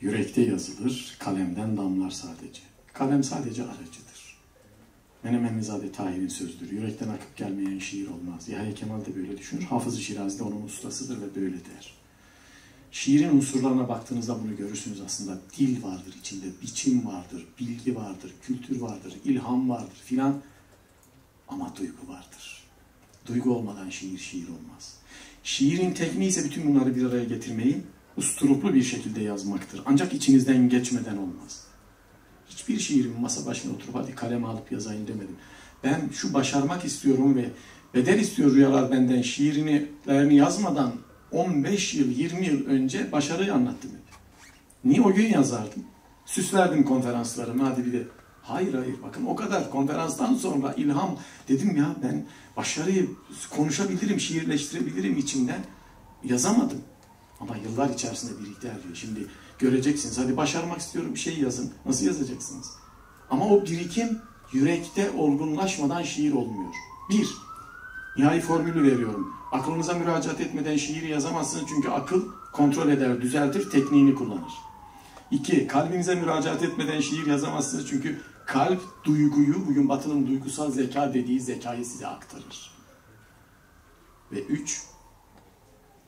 Yürekte yazılır, kalemden damlar sadece. Kalem sadece aracıdır. Menemenizade Tahir'in sözüdür. Yürekten akıp gelmeyen şiir olmaz. Yahya Kemal de böyle düşünür. Hafız-ı Şirazi de onun ustasıdır ve böyle der. Şiirin unsurlarına baktığınızda bunu görürsünüz aslında. Dil vardır içinde, biçim vardır, bilgi vardır, kültür vardır, ilham vardır filan. Ama duygu vardır. Duygu olmadan şiir, şiir olmaz. Şiirin tekniği ise bütün bunları bir araya getirmeyi usturuplu bir şekilde yazmaktır. Ancak içinizden geçmeden olmaz. Hiçbir şiirin masa başına oturup hadi kalem alıp yazayım demedim. Ben şu başarmak istiyorum ve bedel istiyor rüyalar benden şiirini yazmadan on beş yıl, yirmi yıl önce başarıyı anlattım hep. Niye o gün yazardım? Süslerdim konferanslarımı hadi bir de. Hayır hayır bakın o kadar konferanstan sonra ilham dedim ya ben başarıyı konuşabilirim, şiirleştirebilirim içimden. Yazamadım. Ama yıllar içerisinde birlikte eriyor. Şimdi göreceksiniz hadi başarmak istiyorum bir şey yazın. Nasıl yazacaksınız? Ama o birikim yürekte olgunlaşmadan şiir olmuyor. Bir, nihai formülü veriyorum. Aklınıza müracaat etmeden şiiri yazamazsınız çünkü akıl kontrol eder, düzeltir, tekniğini kullanır. İki, kalbinize müracaat etmeden şiir yazamazsınız çünkü kalp duyguyu, bugün Batı'nın duygusal zeka dediği zekayı size aktarır. Ve üç,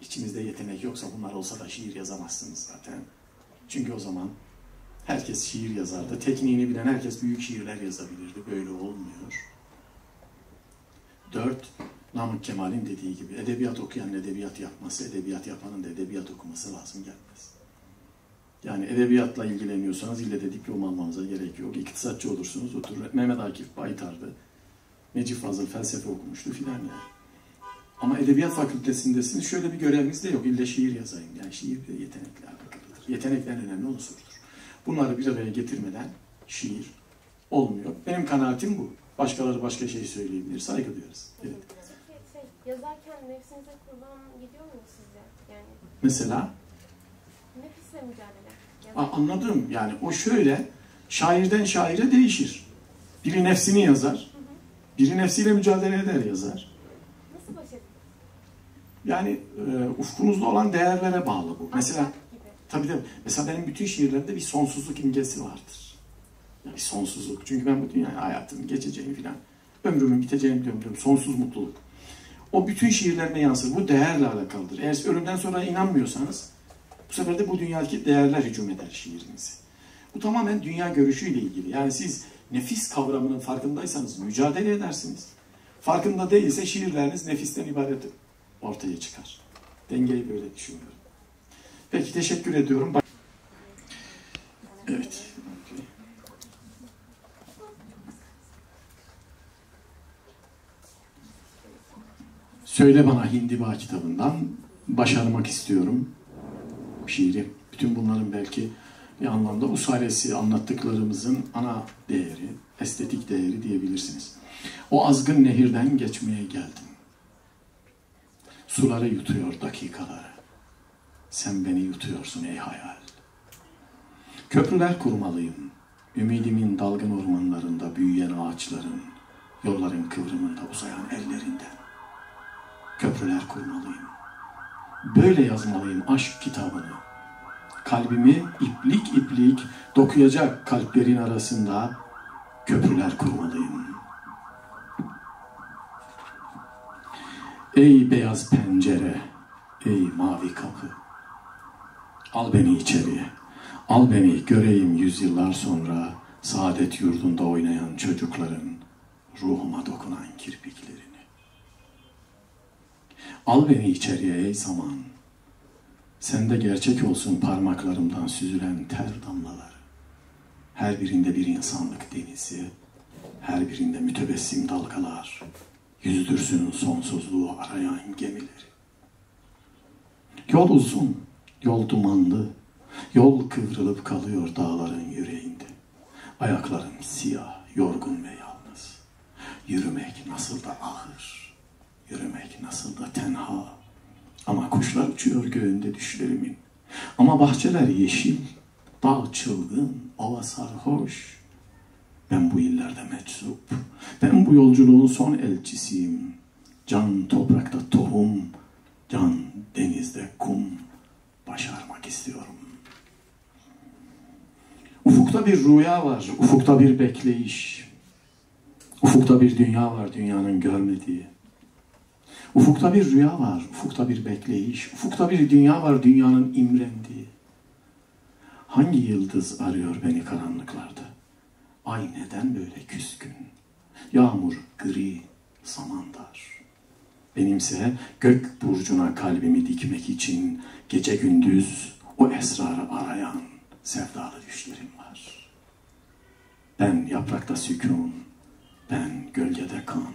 içimizde yetenek yoksa bunlar olsa da şiir yazamazsınız zaten. Çünkü o zaman herkes şiir yazardı, tekniğini bilen herkes büyük şiirler yazabilirdi, böyle olmuyor. Dört, Namık Kemal'in dediği gibi edebiyat okuyanın edebiyat yapması, edebiyat yapanın da edebiyat okuması lazım gelmez. Yani edebiyatla ilgileniyorsanız ille de diploma almanıza gerek yok. İktisatçı olursunuz oturur. Mehmet Akif Baytar'dı. Necip Fazıl felsefe okumuştu filan yani. Ama edebiyat fakültesindesiniz şöyle bir göreviniz de yok. İlle şiir yazayım. Yani şiir de yetenekle alakalıdır. Yetenekler önemli unsurdur. Bunları bir araya getirmeden şiir olmuyor. Benim kanaatim bu. Başkaları başka şey söyleyebilir. Saygı duyarız. Evet. Yazarken nefsinize kurban gidiyor mu size? Yani... Mesela? Nefisle mücadele. Aa, anladım. Yani o şöyle, şairden şaire değişir. Biri nefsini yazar, hı hı. Biri nefsiyle mücadele eder yazar. Nasıl baş edilir? Yani e, ufkunuzda olan değerlere bağlı bu. Aşk mesela, gibi. Tabii de, mesela benim bütün şiirlerimde bir sonsuzluk imgesi vardır. Yani bir sonsuzluk. Çünkü ben bu dünyaya hayatımın geçeceğini filan, ömrümün biteceğini diyorum. Sonsuz mutluluk. O bütün şiirlerine yansır. Bu değerle alakalıdır. Eğer ölümden sonra inanmıyorsanız bu sefer de bu dünyadaki değerler hücum eder şiirinizi. Bu tamamen dünya görüşüyle ilgili. Yani siz nefis kavramının farkındaysanız mücadele edersiniz. Farkında değilse şiirleriniz nefisten ibaret ortaya çıkar. Dengeyi böyle düşünüyorum. Peki teşekkür ediyorum. Evet. Söyle bana Hindiba kitabından başarmak istiyorum şiiri. Bütün bunların belki bir anlamda usulesi anlattıklarımızın ana değeri, estetik değeri diyebilirsiniz. O azgın nehirden geçmeye geldim. Suları yutuyor dakikaları. Sen beni yutuyorsun ey hayal. Köprüler kurmalıyım. Ümidimin dalgın ormanlarında büyüyen ağaçların, yolların kıvrımında uzayan ellerinden. Köprüler kurmalıyım. Böyle yazmalıyım aşk kitabını. Kalbimi iplik iplik dokuyacak kalplerin arasında köprüler kurmalıyım. Ey beyaz pencere, ey mavi kapı, al beni içeri, al beni göreyim yüzyıllar sonra saadet yurdunda oynayan çocukların ruhuma dokunan kirpiklerini. Al beni içeriye ey zaman, sende gerçek olsun parmaklarımdan süzülen ter damlaları. Her birinde bir insanlık denizi, her birinde mütebessim dalgalar, yüzdürsün sonsuzluğu arayan gemileri. Yol uzun, yol dumanlı, yol kıvrılıp kalıyor dağların yüreğinde. Ayaklarım siyah, yorgun ve yalnız. Yürümek nasıl da ağır, yürümek nasıl da tenha. Ama kuşlar uçuyor göğünde düşlerimin. Ama bahçeler yeşil, dağ çılgın, ova sarhoş. Ben bu illerde meczup, ben bu yolculuğun son elçisiyim. Can toprakta tohum, can denizde kum. Başarmak istiyorum. Ufukta bir rüya var, ufukta bir bekleyiş. Ufukta bir dünya var, dünyanın görmediği. Ufukta bir rüya var, ufukta bir bekleyiş. Ufukta bir dünya var, dünyanın imrendiği. Hangi yıldız arıyor beni karanlıklarda? Ay neden böyle küskün? Yağmur gri, zaman dar. Benimse gök burcuna kalbimi dikmek için gece gündüz o esrarı arayan sevdalı düşlerim var. Ben yaprakta sükun, ben gölgede kan,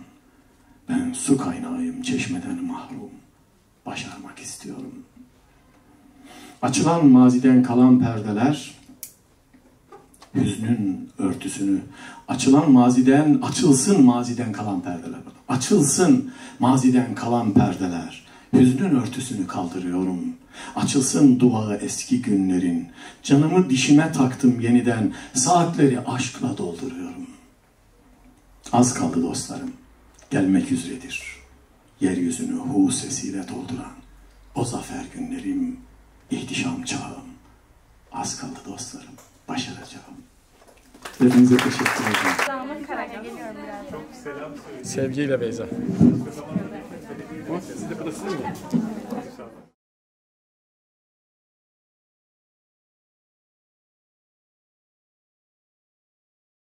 ben su kaynağıyım çeşmeden mahrum, başarmak istiyorum. Açılan maziden kalan perdeler, hüznün örtüsünü, açılan maziden, açılsın maziden kalan perdeler, açılsın maziden kalan perdeler, hüznün örtüsünü kaldırıyorum. Açılsın duvağı eski günlerin, canımı dişime taktım yeniden, saatleri aşkla dolduruyorum. Az kaldı dostlarım, gelmek üzeredir. Yeryüzünü hu sesiyle dolduran o zafer günlerim, ihtişam çağım. Az kaldı dostlarım, başaracağım. Hepinize teşekkür ederim. Sevgiyle Beyza. Bu sizin de burası mı?